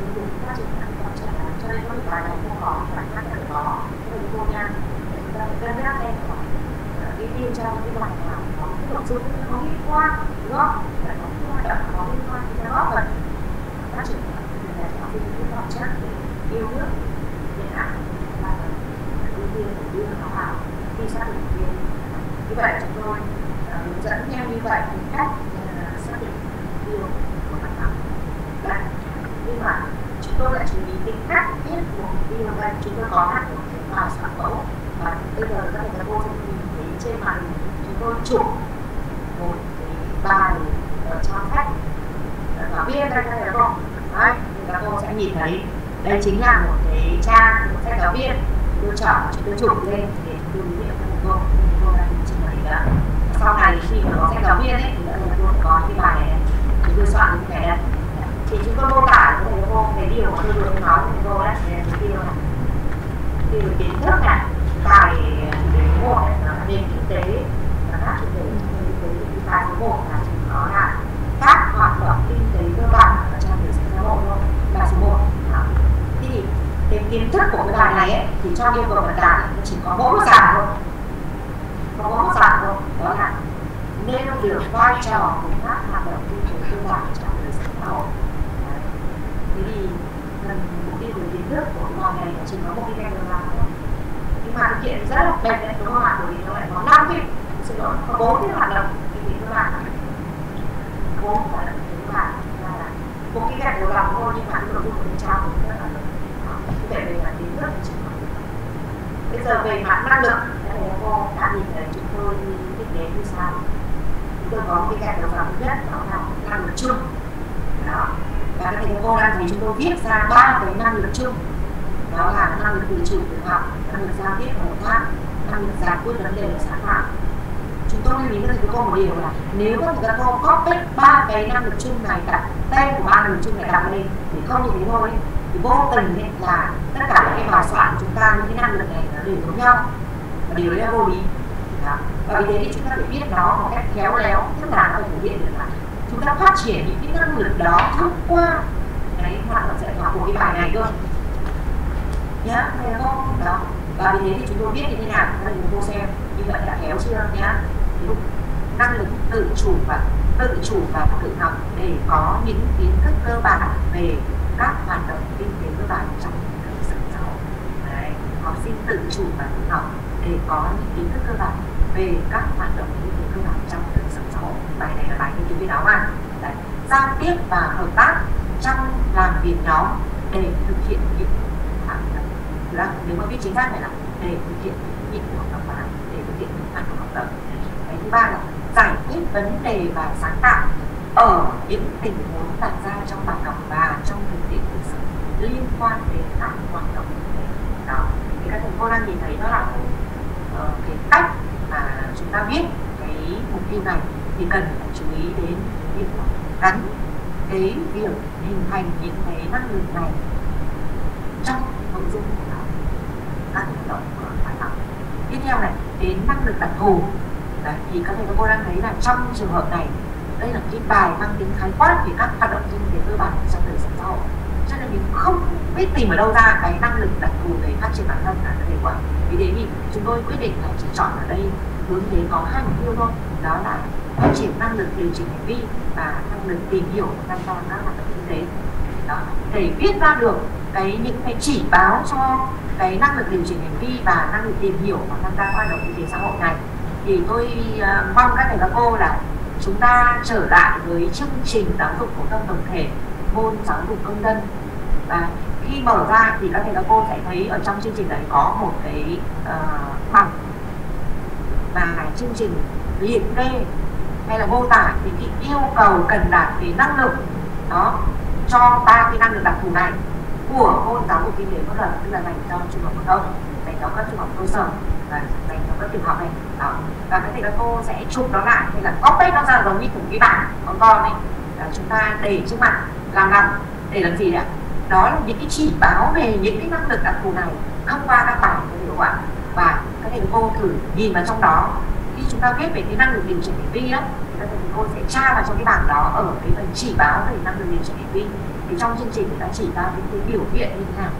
đúng đúng phát triển năng lượng trở lại cho nên có những bài này không có phải khác là có với cô nha để chúng ta cân nhắc em có đi tiêu trong cái bài nào có cái nội dung có liên quan đúng không phải có cái hoạt động có liên quan chúng ta góp phần phát triển người này học viên những phẩm chất để yêu nước để làm là ưu tiên của đưa nó vào khi xác định ưu tiên như vậy chúng tôi hướng dẫn nhau như vậy thì cách nhưng mà chúng tôi lại chú ý tính cách biết của đi học anh chúng tôi có hạn của cái bài soạn mẫu và bây giờ các thầy cô nhìn thấy trên màn chúng tôi chụp một cái bài ở trong sách và biết đây là cô đấy thì các cô sẽ nhìn thấy đây chính là một cái trang của sách giáo viên tôi chọn chúng tôi chụp lên để đưa đến các cô cô đang trình bày đó sau này khi mà có sách giáo viên ấy thì các cô có cái bài này chúng tôi soạn những cái này thì chúng tôi mô tả với thầy cô cái điều mà tôi vừa nói với thầy cô đấy là cái điều này từ kiến thức này bài số một là nền kinh tế và các chủ đề nền kinh tế thì bài số một là chúng nó là các hoạt động kinh tế cơ bản ở trong đời sống xã hội thôi bài số một thì cái kiến thức của cái bài này ấy, thì trong yêu cầu vận tải chỉ có mỗi một dạng thôi có mỗi một dạng thôi đó là nêu được vai trò của các hoạt động kinh tế cơ bản trong đời sống xã hội. Thế thì lần đầu tiên về kiến thức của môn này chỉ có một cái ngành làm thôi nhưng mà thực hiện rất là bền đấy đúng không ạ? Bởi vì nó lại có năm cái sự đổi có bốn cái hoạt động kinh tế cơ bản bốn hoạt động kinh tế cơ bản là một cái ngành làm thôi nhưng mà nội dung của bên trong cũng rất là lớn. Thế về mặt kiến thức thì chỉ có bây giờ về mặt năng lực các thầy cô đã nhìn thấy chúng tôi thiết kế như sau. Chúng tôi có cái cạnh đầu vào thứ nhất đó là năng lực chung đó. Và các thầy cô đang thấy chúng tôi viết ra ba cái năng lực chung đó là năng lực tự chủ tự học, năng lực giao tiếp và hợp tác, năng lực giải quyết vấn đề sáng tạo. Chúng tôi lưu ý các thầy cô một điều là nếu các cô copy ba cái năng lực chung này đặt tên của ba năng lực chung này đặt lên thì không như thế thôi thì vô tình là tất cả những cái bài soạn chúng ta những cái năng lực này nó đều giống nhau và điều đấy là vô lý. Và vì thế thì chúng ta phải biết nó một cách khéo léo, tức là nó phải thể hiện được là chúng ta phát triển những cái năng lực đó thông qua cái hoạt động dạy học của cái bài này cơ nhá, thấy không? Đó. Và vì thế thì chúng tôi biết như thế nào, chúng ta để cô xem như vậy đã khéo chưa nhá. Năng lực tự chủ và tự chủ và tự học để có những kiến thức cơ bản về các hoạt động kinh tế cơ bản trong đời sống xã hội. Đấy, học sinh tự chủ và tự học để có những kiến thức cơ bản về các hoạt động kinh tế cơ bản trong đời sống xã hội. Bài này là bài nghiên cứu viên đó mà. Đấy. Giao tiếp và hợp tác trong làm việc nhóm để thực hiện những hoạt động. Đó, nếu mà viết chính xác này là để thực hiện những nhiệm vụ học tập, để thực hiện những hoạt động học tập. Cái thứ ba là giải quyết vấn đề và sáng tạo ở những tình huống đặt ra trong bài học và trong thực tiễn cuộc sống liên quan đến các hoạt động kinh tế. Đó, thì các thầy cô đang nhìn thấy đó là Ờ, cái cách mà chúng ta viết cái mục tiêu này thì cần phải chú ý đến việc gắn cái việc hình thành những cái năng lực này trong nội dung của nó các hoạt động của bài học. Tiếp theo này đến năng lực đặc thù. Đấy, thì các thầy các cô đang thấy là trong trường hợp này đây là cái bài mang tính khái quát về các hoạt động kinh tế cơ bản trong đời sống xã hội cho nên mình không biết tìm ở đâu ra cái năng lực đặc thù để phát triển bản thân là cái quả. Vì thế thì chúng tôi quyết định là chỉ chọn ở đây hướng đến có hai mục tiêu thôi, đó là phát triển năng lực điều chỉnh hành vi và năng lực tìm hiểu và tham gia các hoạt động kinh tế đó. Để viết ra được cái những cái chỉ báo cho cái năng lực điều chỉnh hành vi và năng lực tìm hiểu và tham gia hoạt động kinh tế xã hội này. Thì tôi uh, mong các thầy các cô là chúng ta trở lại với chương trình giáo dục phổ thông tổng thể môn giáo dục công dân, và khi mở ra thì các thầy các cô sẽ thấy ở trong chương trình đấy có một cái uh, bảng và cái chương trình liệt kê hay là mô tả thì cái yêu cầu cần đạt cái năng lực đó cho ba cái năng lực đặc thù này của môn giáo dục kinh tế pháp luật, tức là dành cho trung học phổ thông, dành cho các trung học cơ sở và dành cho các tiểu học này đó. Và các thầy các cô sẽ chụp nó lại hay là copy nó ra giống như cùng cái bảng con con ấy, là chúng ta để trước mặt làm làm để làm gì ạ? Đó là những cái chỉ báo về những cái năng lực đặc thù này thông qua các bảng có hiệu quả. Và các thầy các cô thử nhìn vào trong đó, khi chúng ta viết về cái năng lực điều chỉnh hành vi đó, thì các thầy các cô sẽ tra vào trong cái bảng đó ở cái phần chỉ báo về năng lực điều chỉnh hành vi. Thì trong chương trình đã chỉ ra những cái biểu hiện như thế nào,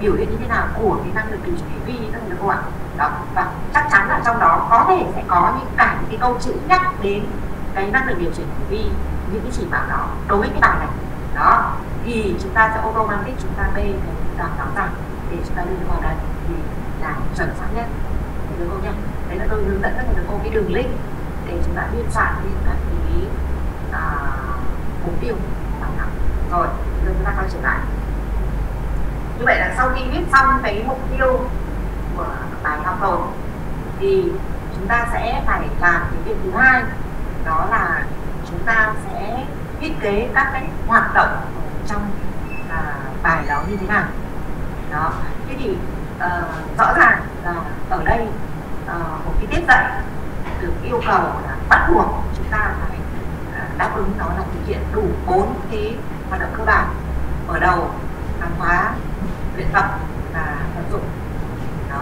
biểu hiện như thế nào của cái năng lực điều chỉnh hành vi các thầy các cô ạ. Đó, và chắc chắn là trong đó có thể sẽ có những cả những cái câu chữ nhắc đến cái năng lực điều chỉnh hành vi, những cái chỉ báo đó đối với cái bảng này đó, thì chúng ta sẽ automatic chúng ta bê cái giảm giảm giảm để chúng ta đưa vào đây thì là chuẩn xác nhất thầy cô nhé. Đấy là tôi hướng dẫn các thầy cô cái đường link để chúng ta biên soạn lên các cái mục uh, tiêu bản thảo. Rồi chúng ta quay trở lại, như vậy là sau khi viết xong cái mục tiêu của bài học rồi thì chúng ta sẽ phải làm cái việc thứ hai, đó là chúng ta sẽ thiết kế các cái hoạt động trong uh, bài đó như thế nào đó. Thế thì uh, rõ ràng là ở đây uh, một cái tiết dạy được yêu cầu là bắt buộc chúng ta phải uh, đáp ứng, đó là thực hiện đủ bốn cái hoạt động cơ bản: mở đầu, khám phá, luyện tập và vận dụng đó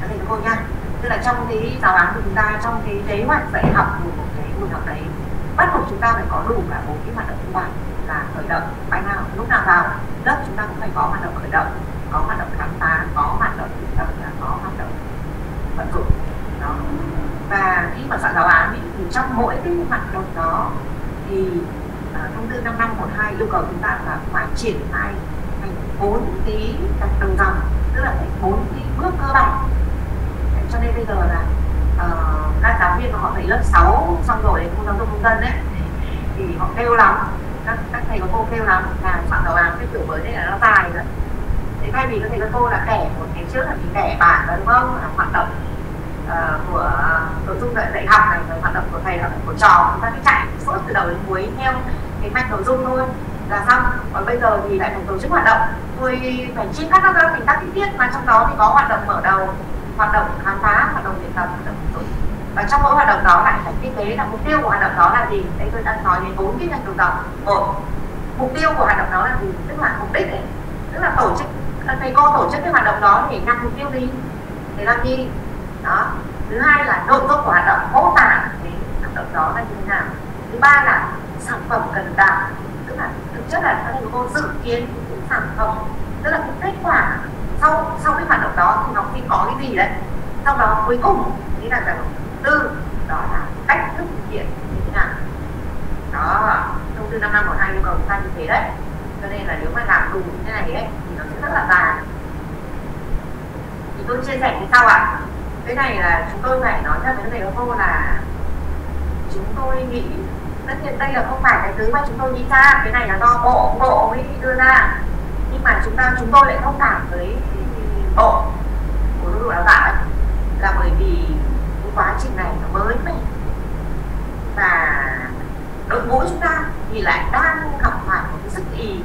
các thầy cô nha. Tức là trong cái giáo án của chúng ta, trong cái kế hoạch dạy học của một cái buổi học đấy, bắt buộc chúng ta phải có đủ cả bốn cái hoạt động cơ bản là khởi động, bài nào lúc nào vào lớp chúng ta cũng phải có hoạt động khởi động, có hoạt động khám phá, có hoạt động thực tập và có hoạt động vận dụng đó. Và khi mà soạn giáo án thì trong mỗi cái hoạt động đó thì uh, thông tư năm năm một hai yêu cầu chúng ta là phải triển khai thành bốn cái gạch đầu dòng, tức là thành bốn cái bước cơ bản. Cho nên bây giờ là uh, các giáo viên mà họ thấy lớp sáu xong rồi đến môn giáo dục công dân ấy thì họ kêu lắm, các, các thầy các cô kêu lắm là soạn giáo án cái kiểu mới này là nó dài rồi. Thế thay vì các thầy các cô đã kẻ một cái trước là mình kẻ bản đúng không, là hoạt động uh, của nội dung dạy, dạy học này, hoạt động của thầy, hoạt động của trò, chúng ta cứ chạy suốt từ đầu đến cuối theo cái mạch nội dung thôi là xong. Còn bây giờ thì lại phải tổ chức hoạt động, tôi phải chia cắt ra thành các chi tiết mà trong đó thì có hoạt động mở đầu, hoạt động khám phá, hoạt động luyện tập, hoạt động vận dụng. Và trong mỗi hoạt động đó lại phải thiết kế là mục tiêu của hoạt động đó là gì. Đây tôi đang nói đến bốn cái gạch đầu dòng. Một, mục tiêu của hoạt động đó là gì, tức là mục đích ấy. Tức là tổ chức, thầy cô tổ chức cái hoạt động đó để nhằm mục tiêu đi, để làm gì đó. Thứ hai là nội dung của hoạt động, mô tả cái hoạt động đó là như thế nào. Thứ ba là sản phẩm cần đạt, tức là thực chất là thầy cô dự kiến những sản phẩm, tức là cái kết quả sau sau cái hoạt động đó thì học sinh có cái gì đấy. Sau đó cuối cùng thì là cái tư đó là cách thức thực hiện như thế nào đó. Thông tư năm năm một hai yêu cầu chúng ta như thế đấy, cho nên là nếu mà làm đủ như thế này ấy, thì nó sẽ rất là dài. Thì tôi chia sẻ như sau ạ. À, cái này là chúng tôi phải nói ra với thầy các cô là chúng tôi nghĩ tất nhiên đây là không phải cái thứ mà chúng tôi nghĩ ra, cái này là do bộ bộ mới đưa ra, nhưng mà chúng ta chúng tôi lại thông cảm với bộ của đội đào tạo là bởi vì cái quá trình này nó mới mẻ và đội ngũ chúng ta thì lại đang gặp phải một cái sức ý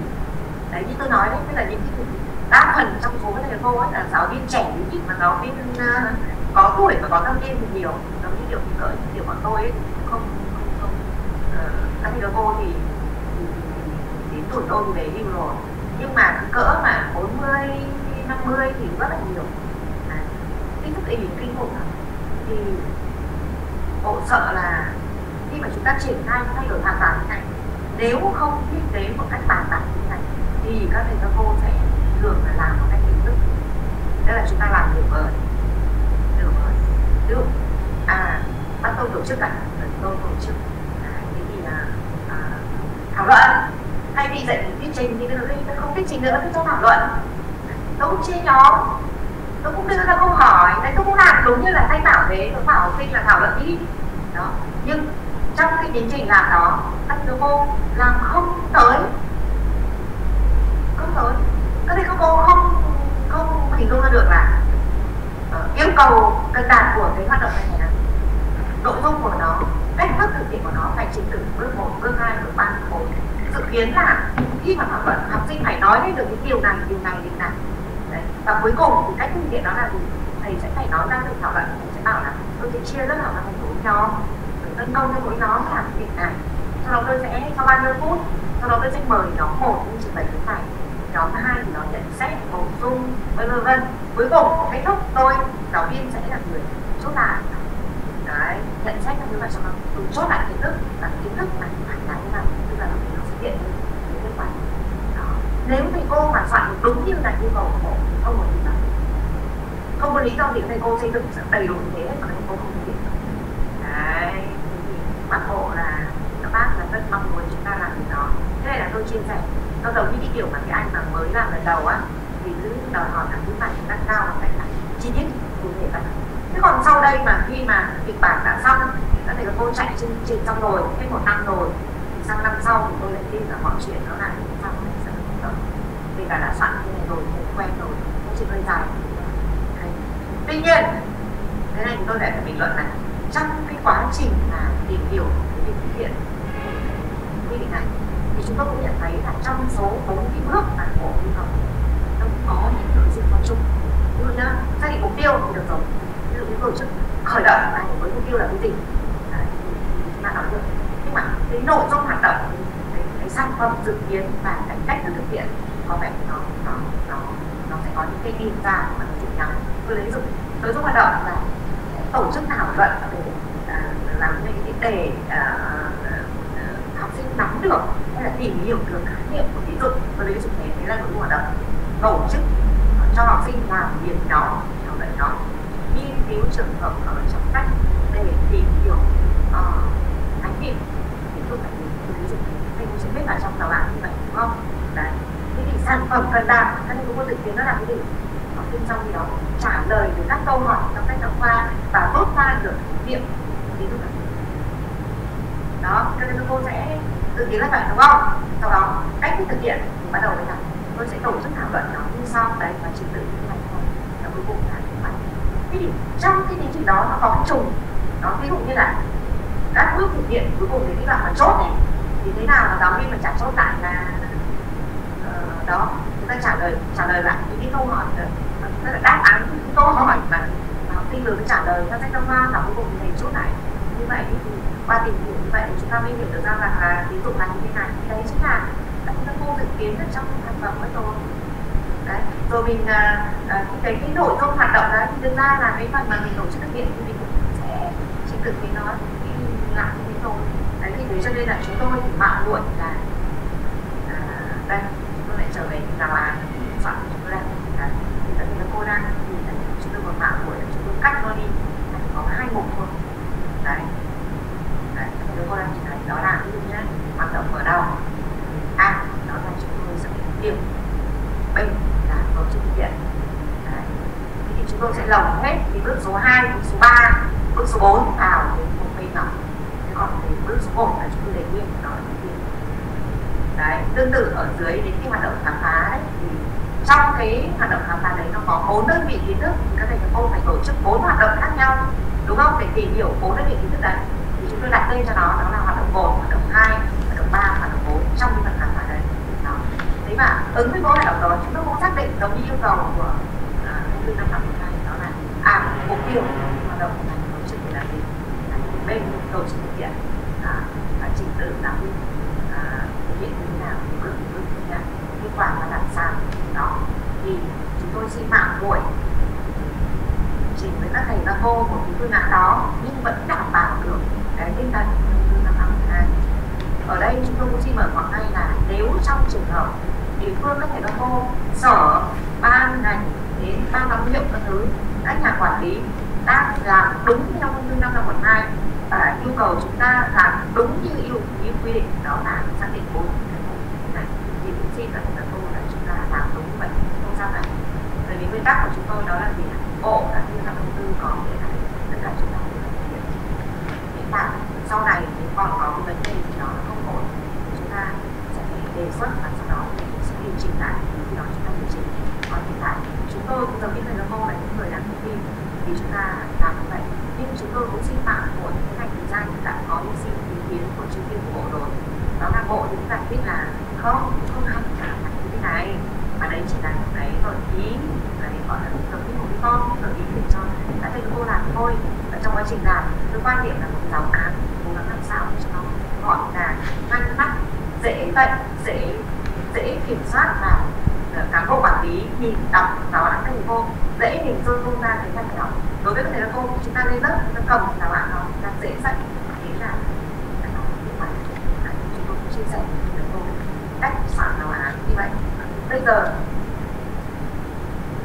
đấy như tôi nói đấy, tức là những cái đa phần trong số các thầy cô ấy là giáo viên trẻ thì mà giáo viên có tuổi và có thâm niên thì nhiều, giống như kiểu cỡ kiểu bọn tôi ấy, không không không ờ, các thầy cô thì đến tuổi tôi về hưu rồi, nhưng mà cỡ mà bốn mươi, năm mươi thì rất là nhiều à, cái thức ý kinh khủng. Thì bộ sợ là khi mà chúng ta triển khai thay đổi hoàn toàn như này, nếu không thiết kế một cách bài bản như này thì các thầy các cô sẽ thường là làm một cách hình thức, tức là chúng ta làm nửa vời nửa vời ví dụ à bắt tôi tổ chức à tôi tổ chức à, cái gì là à, thảo luận thay vì dạy một thuyết trình thì các thầy cô không thuyết trình nữa thì tôi thảo luận, tôi cũng chia nhóm, tôi cũng đưa ra câu hỏi, đấy tôi cũng làm đúng như là Thanh bảo thế, tôi bảo học sinh là thảo luận đi đó. Nhưng trong cái tiến trình làm đó, các thầy cô làm không tới, không tới, các thầy cô không không hình dung ra được là yêu cầu cần đạt của cái hoạt động này là nội dung của nó, cách thức thực hiện của nó, phải trình tự bước một, bước hai, bước ba, bước bốn. Dự kiến là khi mà thảo luận học sinh phải nói lên được những điều này, điều này, điều này. Đấy. Và cuối cùng thì cách thực hiện đó là gì? Thầy sẽ phải nói ra được thảo luận, thầy sẽ bảo là tôi sẽ chia rất là thành bốn nhóm, phân công cho mỗi nhóm làm việc này. Sau đó tôi sẽ sau ba mươi phút, sau đó tôi sẽ mời nhóm một như trình bày cái này, nhóm hai thì nó nhận xét, bổ sung, vân vân. Cuối cùng kết thúc tôi giáo viên sẽ là người chốt lại cái nhận xét các thứ và sau đó tôi chốt lại kiến thức và kiến thức này là như nào, tức là nó sẽ hiện những kết quả đó. Nếu thầy cô mà soạn đúng như là yêu cầu của bộ thì không có lý do, không có lý do thì thầy cô xây dựng sẽ đầy đủ như thế mà thầy cô không thực hiện. Đấy, bác bộ là các bác là rất mong muốn chúng ta làm gì đó. Thế này là tôi chia sẻ, nó giống như cái kiểu mà cái anh mà mới làm lần đầu á, thì cứ đòi hỏi là cứ phải nâng cao và phải là chi tiết cụ thể vậy. Thế còn sau đây mà khi mà kịch bản đã xong, các thầy các cô chạy trên trên trong rồi, hết một năm rồi, thì sang năm sau thì tôi lại tin là mọi chuyện nó lại sang này sẽ không tốt, vì là đã soạn như này rồi, cũng quen rồi, cũng chỉ hơi dài. Đấy. Tuy nhiên, thế này thì tôi lại phải bình luận này, trong cái quá trình mà tìm hiểu cái việc thực hiện quy định này, thì chúng tôi cũng nhận thấy là trong số bốn cái bước mà bộ yêu cầu, nó cũng có những nội dung quan trọng. Ví dụ nhá, xác định mục tiêu thì được rồi. Tổ chức khởi động này với mục tiêu là cái gì mà nói được, nhưng mà cái nội dung hoạt động, cái, cái sản phẩm dự kiến và cái cách thức thực hiện có vẻ nó nó nó nó sẽ có những cái nhìn ra mà nó chỉnh nhắm. Tôi lấy dụng nội dung hoạt động là tổ chức thảo luận để à, làm những cái đề à, học sinh nắm được hay là tìm hiểu được khái niệm của ví dụ. Tôi lấy dụng thế là nội dung hoạt động, tổ chức cho học sinh làm việc đó, thảo luận đó, nghiên cứu trường hợp ở trong cách để tìm hiểu khái niệm thì tôi phải ví dụ anh cũng sẽ biết là trong giáo án như vậy đúng không? Đấy. Thế thì sản phẩm cần đạt các thầy cô thực hiện nó là cái gì? Học sinh trong thì đó trả lời được các câu hỏi trong sách giáo khoa và rút ra được kinh nghiệm ví dụ đó, các thầy cô sẽ dự kiến là vậy đúng không? Sau đó cách thức thực hiện thì bắt đầu với là tôi sẽ tổ chức thảo luận nó như sau đấy và trình tự như này thôi, và cuối cùng là thế thì trong cái tiến trình đó nó có trùng nó, ví dụ như là các bước thực hiện cuối cùng đến cái đoạn mà chốt này thì thế nào là giáo viên mà trả chốt lại là uh, đó chúng ta trả lời trả lời lại những cái câu hỏi đó, đó là đáp án những câu hỏi mà học sinh vừa mới trả lời ra sách giáo khoa và cuối cùng thì thầy chốt lại như vậy. Thì qua tìm hiểu như vậy thì chúng ta mới hiểu được ra rằng là ví dụ là như thế này, đấy chính là các cô thực kiến ở trong thành phẩm mới rồi. Đấy. Rồi mình à, à, cái cái nội dung hoạt động đó thì thực ra là cái phần mà mình tổ chức thực hiện thì mình cũng sẽ trình tự với nó lại như thế thôi. Đấy thì thế cho nên là chúng tôi thì mạo muội là à, đây tôi lại trở về giáo án soạn chúng ta là tại vì cô đang thì chúng tôi còn mạo muội là chúng tôi cắt nó đi có hai mục thôi. Đấy, đấy cô đang chỉ thấy đó là ví dụ nhá hoạt động ở đâu à đó là chúng tôi sẽ điều bên là tổ chức thực hiện. Đấy. Thế thì chúng tôi sẽ lồng hết thì bước số hai, bước số ba, bước số bốn vào đến một bên đó. Thế còn đến bước số một là chúng tôi để nguyên nó là cái gì. Đấy, tương tự ở dưới đến cái hoạt động khám phá đấy, thì trong cái hoạt động khám phá đấy nó có bốn đơn vị kiến thức, các thầy các cô phải tổ chức bốn hoạt động khác nhau đúng không, để tìm hiểu bốn đơn vị kiến thức đấy. Thì chúng tôi đặt tên cho nó đó là hoạt động một, hoạt động hai, hoạt động ba, hoạt động bốn trong cái phần khám phá đấy. Đó. Thế mà ứng với mỗi hoạt động đó chúng tôi cũng xác định giống như yêu cầu của thông tư năm năm hai đó là à mục tiêu hoạt động của ngành tổ chức để làm gì, bên tổ chức thực hiện và trình tự làm gì, thực hiện như thế nào, bước bước như thế nào, kết quả là làm sao đó. Thì chúng tôi xin mạo muội trình với các thầy các cô của cái phương án đó nhưng vẫn đảm bảo được cái tinh thần thông tư năm năm hai. Ở đây chúng tôi cũng xin mở khoảng ngay là nếu trong trường hợp địa phương các thầy các cô, sở, ban ngành đến ban giám hiệu các thứ, các nhà quản lý đang làm đúng theo thông tư năm năm một hai và yêu cầu chúng ta làm đúng như yêu như quy định đó là xác định bốn cái này thì cũng xin các thầy các cô là chúng ta làm đúng vậy không gian này. Bởi vì nguyên tắc của chúng tôi đó là gì? Bộ là như là thông tư có nghĩa là tất cả chúng ta đều phải thực hiện. Hiện tại sau này thì còn có một vấn đề thì đó là không ổn, chúng ta sẽ đề xuất và sau đó sẽ điều chỉnh lại, khi đó chúng ta điều chỉnh. Còn hiện tại chúng tôi cũng giống như thầy cô là những người đang thông tin thì chúng ta làm như vậy, nhưng chúng tôi cũng xin phạm của những ngành kinh doanh đã có những xin ý kiến của chuyên viên của bộ rồi, đó là bộ những giải thích là không không hay cả như thế này, mà đấy chỉ là cái gợi ý, cái gọi là gợi ý một cái con gợi ý để cho các thầy cô làm thôi. Và trong quá trình làm cái quan điểm là một giáo án cố gắng làm sao để cho nó gọn gàng, ngăn nắp, dễ tận, dễ dễ kiểm soát và cán bộ quản lý nhìn đọc giáo án thầy cô dễ hình dung ra cái này đó. Đối với các thầy cô chúng ta lên lớp chúng ta cầm giáo án nó chúng ta dễ dạy, thế là cái đó cũng phải chúng tôi chia sẻ với thầy cô cách soạn giáo án như vậy. Bây giờ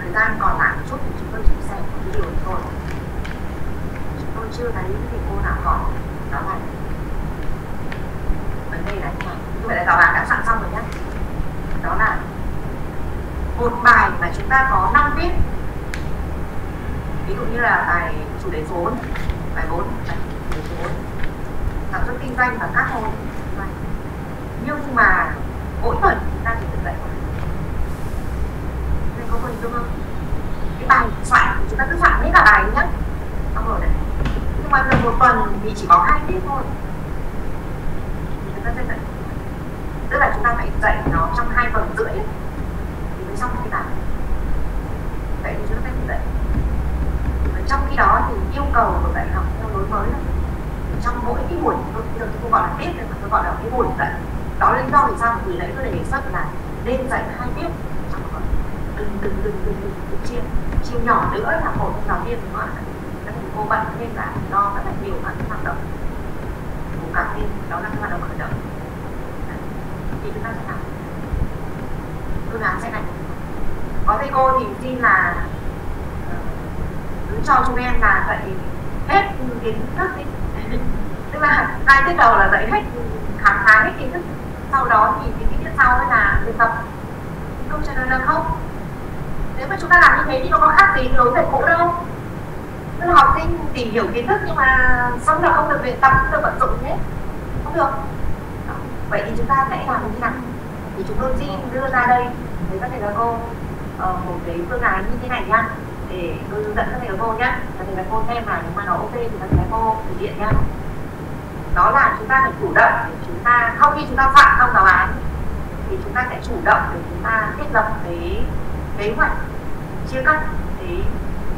thời gian còn lại một chút thì chúng tôi chia sẻ một cái điều của tôi. Chúng tôi chưa thấy thầy cô nào gọi đó là vấn đề này. Như vậy là các bạn đã soạn xong rồi nhé. Đó là một bài mà chúng ta có năm tiết, ví dụ như là bài chủ đề số bài bốn, bài chủ đề số sản xuất kinh doanh và các môn kinh doanh. Nhưng mà mỗi tuần chúng ta chỉ được dạy một nên có phần đúng không? Cái bài soạn chúng ta cứ soạn hết cả bài nhé, xong rồi đấy. Nhưng mà được một tuần thì chỉ có hai tiết thôi, chúng ta sẽ dạy, tức là chúng ta phải dạy nó trong hai tuần rưỡi thì mới xong cái bài. Vậy thì chúng ta phải dạy. Trong khi đó thì yêu cầu của dạy học theo lối mới là trong mỗi cái buổi, tôi giờ tôi không gọi là tiết nữa mà tôi gọi là cái buổi dạy. Đó là lý do vì sao mà người nãy tôi đề xuất là nên dạy hai tiết trong một tuần, từng từng từng từng từng chia chia nhỏ nữa là một giáo viên đúng không ạ? Các thầy cô bận nên là lo các thành nhiều các hoạt động của cả viên, đó là các hoạt động khởi động. Thì chúng ta sẽ làm phương án sẽ này. Có thầy cô thì tin là cứ cho chúng em là dạy hết kiến thức đi, tức là hai tiết đầu là dạy hết khám phá hết kiến thức, sau đó thì những tiết sau là luyện tập, không cho nên là không. Nếu mà chúng ta làm như thế thì nó có khác gì đối với cũ đâu, tức là học sinh tìm hiểu kiến thức nhưng mà xong là không được luyện tập, không được vận dụng hết, không được. Đó. Vậy thì chúng ta sẽ làm như thế nào? Thì chúng tôi xin đưa ra đây với các thầy các cô một cái phương án như thế này nha, để tôi hướng dẫn các thầy các cô nhé, các thầy các cô xem mà nếu mà nó ok thì các thầy các cô thực hiện nhé. Đó là chúng ta phải chủ động để chúng ta, sau khi chúng ta soạn xong giáo án thì chúng ta sẽ chủ động để chúng ta thiết lập cái kế hoạch chia cắt cái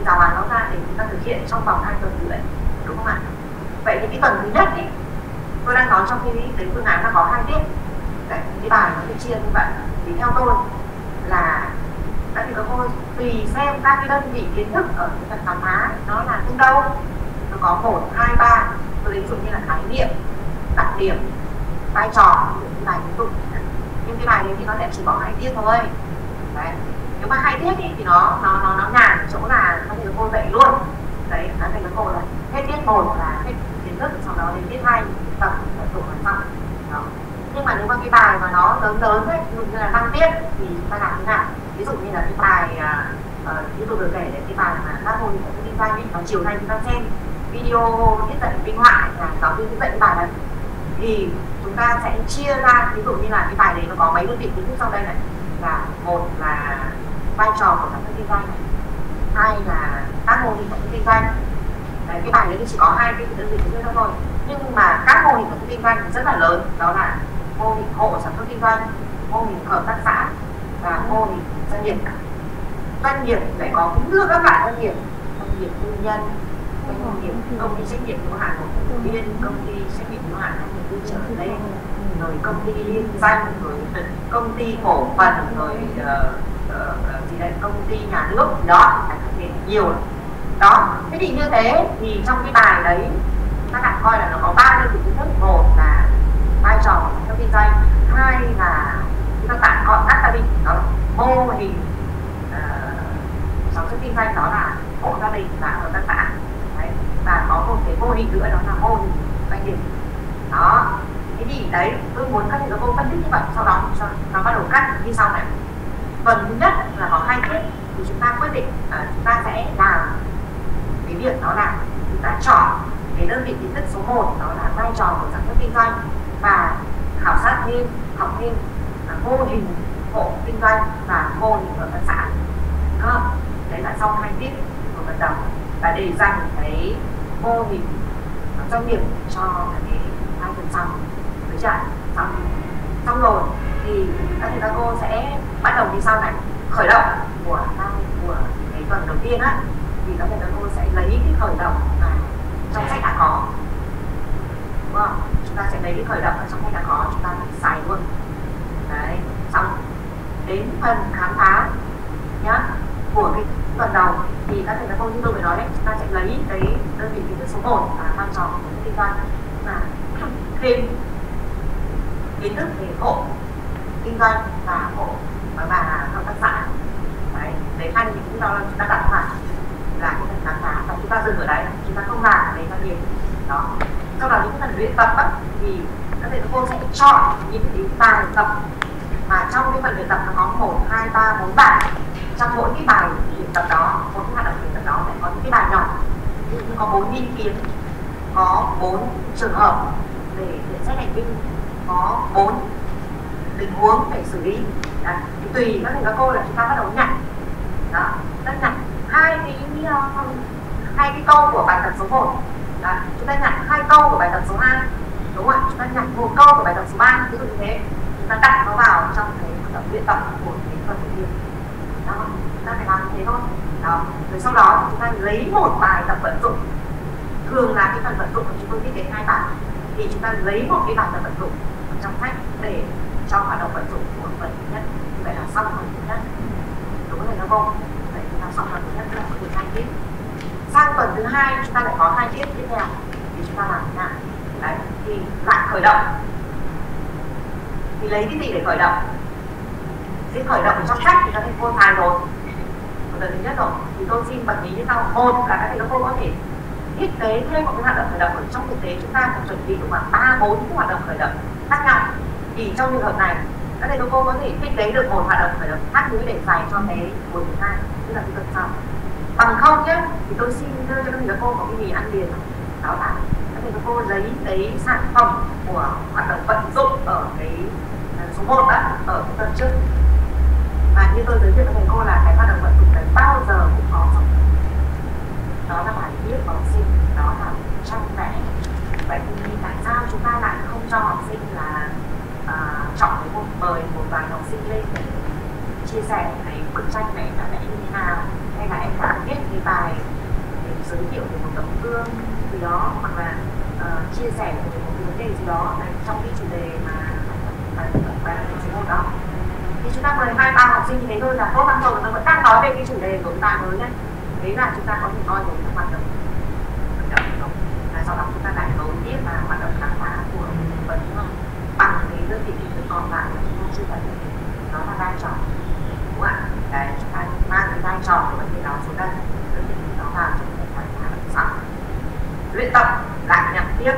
giáo án nó ra để chúng ta thực hiện trong vòng hai tuần rưỡi, đúng không ạ? Vậy thì cái tuần thứ nhất ấy, tôi đang nói trong khi cái phương án là có hai tiết, cái bài nó được chia như vậy. Thì theo tôi là các thầy các cô tùy xem các cái đơn vị kiến thức ở cái phần khám phá nó là tương đâu, nó có một hai ba, tôi ví dụ như là khái niệm, đặc điểm, vai trò, những bài ví dụ. Nhưng cái bài đấy thì nó sẽ chỉ bỏ hai tiết thôi. Đấy. Nếu mà hai tiết thì nó nó nó nó nhàn chỗ là các thầy cô dạy luôn. Đấy, các thầy cô là hết tiết một là hết kiến thức, sau đó đến tiết hai tập vận dụng là xong. Đó. Nhưng mà nếu mà cái bài mà nó lớn lớn ấy, ví dụ như là năm tiết thì chúng ta làm thế nào? Ví dụ như là cái bài như tôi vừa kể đến cái bài mà các môn của kinh doanh ấy, vào chiều nay chúng ta xem video thiết dạy minh họa là giáo viên thiết dạy cái bài này thì chúng ta sẽ chia ra, ví dụ như là cái bài đấy nó có mấy đơn vị kiến thức sau đây này, là một là vai trò của sản xuất kinh doanh này, hai là các mô hình sản xuất kinh doanh. Đấy, cái bài đấy thì chỉ có hai cái đơn vị kiến thức thôi, nhưng mà các mô hình sản xuất kinh doanh rất là lớn, đó là mô hình hộ sản xuất kinh doanh, mô hình hợp tác xã và mô hình doanh nghiệp. Doanh nghiệp phải có cũng đưa các bạn doanh nghiệp, doanh nghiệp tư nhân, doanh nghiệp công ty trách nhiệm hữu hạn của công viên, công ty trách nhiệm hữu hạn của công ty trở lên, rồi công ty liên danh, rồi công ty cổ phần, rồi uh, uh, gì đấy, công ty nhà nước đó, nhiều đó. Thế thì như thế thì trong cái bài đấy các bạn coi là nó có ba đơn vị kiến thức, một là vai trò của các kinh doanh, hai là chúng ta tạm gọi các gia đình đó là mô hình sản xuất kinh doanh, đó là hộ gia đình và hợp tác xã. Và có một cái mô hình nữa đó là mô hình doanh nghiệp. Đó. Thế thì đấy, tôi muốn các thầy cô phân tích như vậy, sau đó nó bắt đầu cắt như sau này. phần thứ nhất là có hai tiết thì chúng ta quyết định uh, chúng ta sẽ làm cái việc đó là chúng ta chọn cái đơn vị kiến thức số một, đó là vai trò của sản xuất kinh doanh và khảo sát thêm, học thêm mô uh, hình hộ kinh doanh và mô hình hợp tác xã. Đấy là xong hai tiết của phần đầu, và để dành cái mô hình doanh nghiệp cho cái hai tuần sau. Được chưa? Xong, xong rồi thì các thầy các cô sẽ bắt đầu đi sau này khởi động của của cái tuần đầu tiên á, thì các thầy các cô sẽ lấy cái khởi động mà trong sách đã có, đúng không? Chúng ta sẽ lấy cái khởi động mà trong sách đã có, chúng ta xài luôn. Đấy, xong đến phần khám phá nhá của cái tuần đầu thì các thầy các cô như tôi vừa nói đấy, chúng ta sẽ lấy cái đơn vị kiến thức số một và vai trò của kinh doanh mà thêm kiến thức về hộ kinh doanh và hộ và hợp tác xã. Đấy, đấy hai thì cũng đó là chúng ta đặt vào là cái phần khám phá và chúng ta dừng ở đấy, chúng ta không làm đấy bao nhiêu đó. Sau đó những phần luyện tập đó, thì các thầy các cô sẽ chọn những cái bài tập mà trong cái phần luyện tập nó có một hai ba bốn bài. Trong mỗi cái bài luyện tập đó, mỗi cái hoạt động luyện tập đó sẽ có những cái bài nhỏ, ví dụ có bốn ý kiến, có bốn trường hợp để nhận xét hành vi, có bốn tình huống để xử lý. Đấy, tùy các thầy các cô là chúng ta bắt đầu nhặt đó, ta nhặt hai cái hai cái câu của bài tập số một, chúng ta nhặt hai câu của bài tập số hai, đúng không ạ? Chúng ta nhặt một câu của bài tập số ba, ví dụ như thế, chúng ta đặt nó vào trong cái hoạt động luyện tập của cái phần thực hiện. Đó, chúng ta phải làm như thế thôi. Đó, rồi sau đó chúng ta lấy một bài tập vận dụng, thường là cái phần vận dụng của chúng tôi thiết kế hai bài, thì chúng ta lấy một cái bài tập vận dụng trong sách để cho hoạt động vận dụng của phần thứ nhất. Như vậy là xong phần thứ nhất, đúng rồi các cô. Vậy chúng ta xong phần thứ nhất là phần thứ hai tiếp. Sang phần thứ hai chúng ta lại có hai tiết tiếp theo thì chúng ta làm thế nào? Đấy, thì lại khởi động. Thì lấy cái gì để khởi động? Cái khởi động trong sách thì các thầy cô xài rồi, một lần thứ nhất rồi, thì tôi xin bật mí như sau. Một là các thầy cô có thể thiết kế thêm một cái hoạt động khởi động, trong thực tế chúng ta cần chuẩn bị khoảng ba bốn cái hoạt động khởi động khác nhau, thì trong trường hợp này các thầy cô có thể thiết kế được một hoạt động khởi động khác nữa để dành cho cái buổi thứ hai, tức là cái tuần sau. Bằng không nhé, thì tôi xin đưa cho các thầy cô có cái gì ăn liền, đó là các thầy cô lấy cái sản phẩm của hoạt động vận dụng ở cái số một đó, ở cái tuần trước. Và như tôi giới thiệu với thầy cô là cái hoạt động vận dụng đấy bao giờ cũng có rồi. Đó là bài viết của học sinh, đó là trong vẽ. Vậy thì tại sao chúng ta lại không cho học sinh là uh, chọn một mời một vài học sinh lên để chia sẻ cái bức tranh này là vẽ như thế nào, hay là em đã viết cái bài để giới thiệu về một tấm gương gì đó, hoặc là uh, chia sẻ về một vấn đề gì đó này, trong cái chủ đề mà bài bài số đó. Thì chúng ta mời hai ba học sinh như thế thôi là tốt lắm rồi, nó vẫn đang nói về cái chủ đề của chúng ta mới nhé. Đấy là chúng ta có thể coi một cái hoạt động khởi động, và sau đó chúng ta lại nối tiếp và hoạt động khám phá của phần bằng cái đơn vị kiến thức còn lại mà chúng ta chưa cần, đó là vai trò, đúng không ạ? Đấy, chúng ta mang cái vai trò của vấn đề đó xuống đây, đơn vị nó vào trong cái khám phá đằng sau. Luyện tập lại nhặt tiếp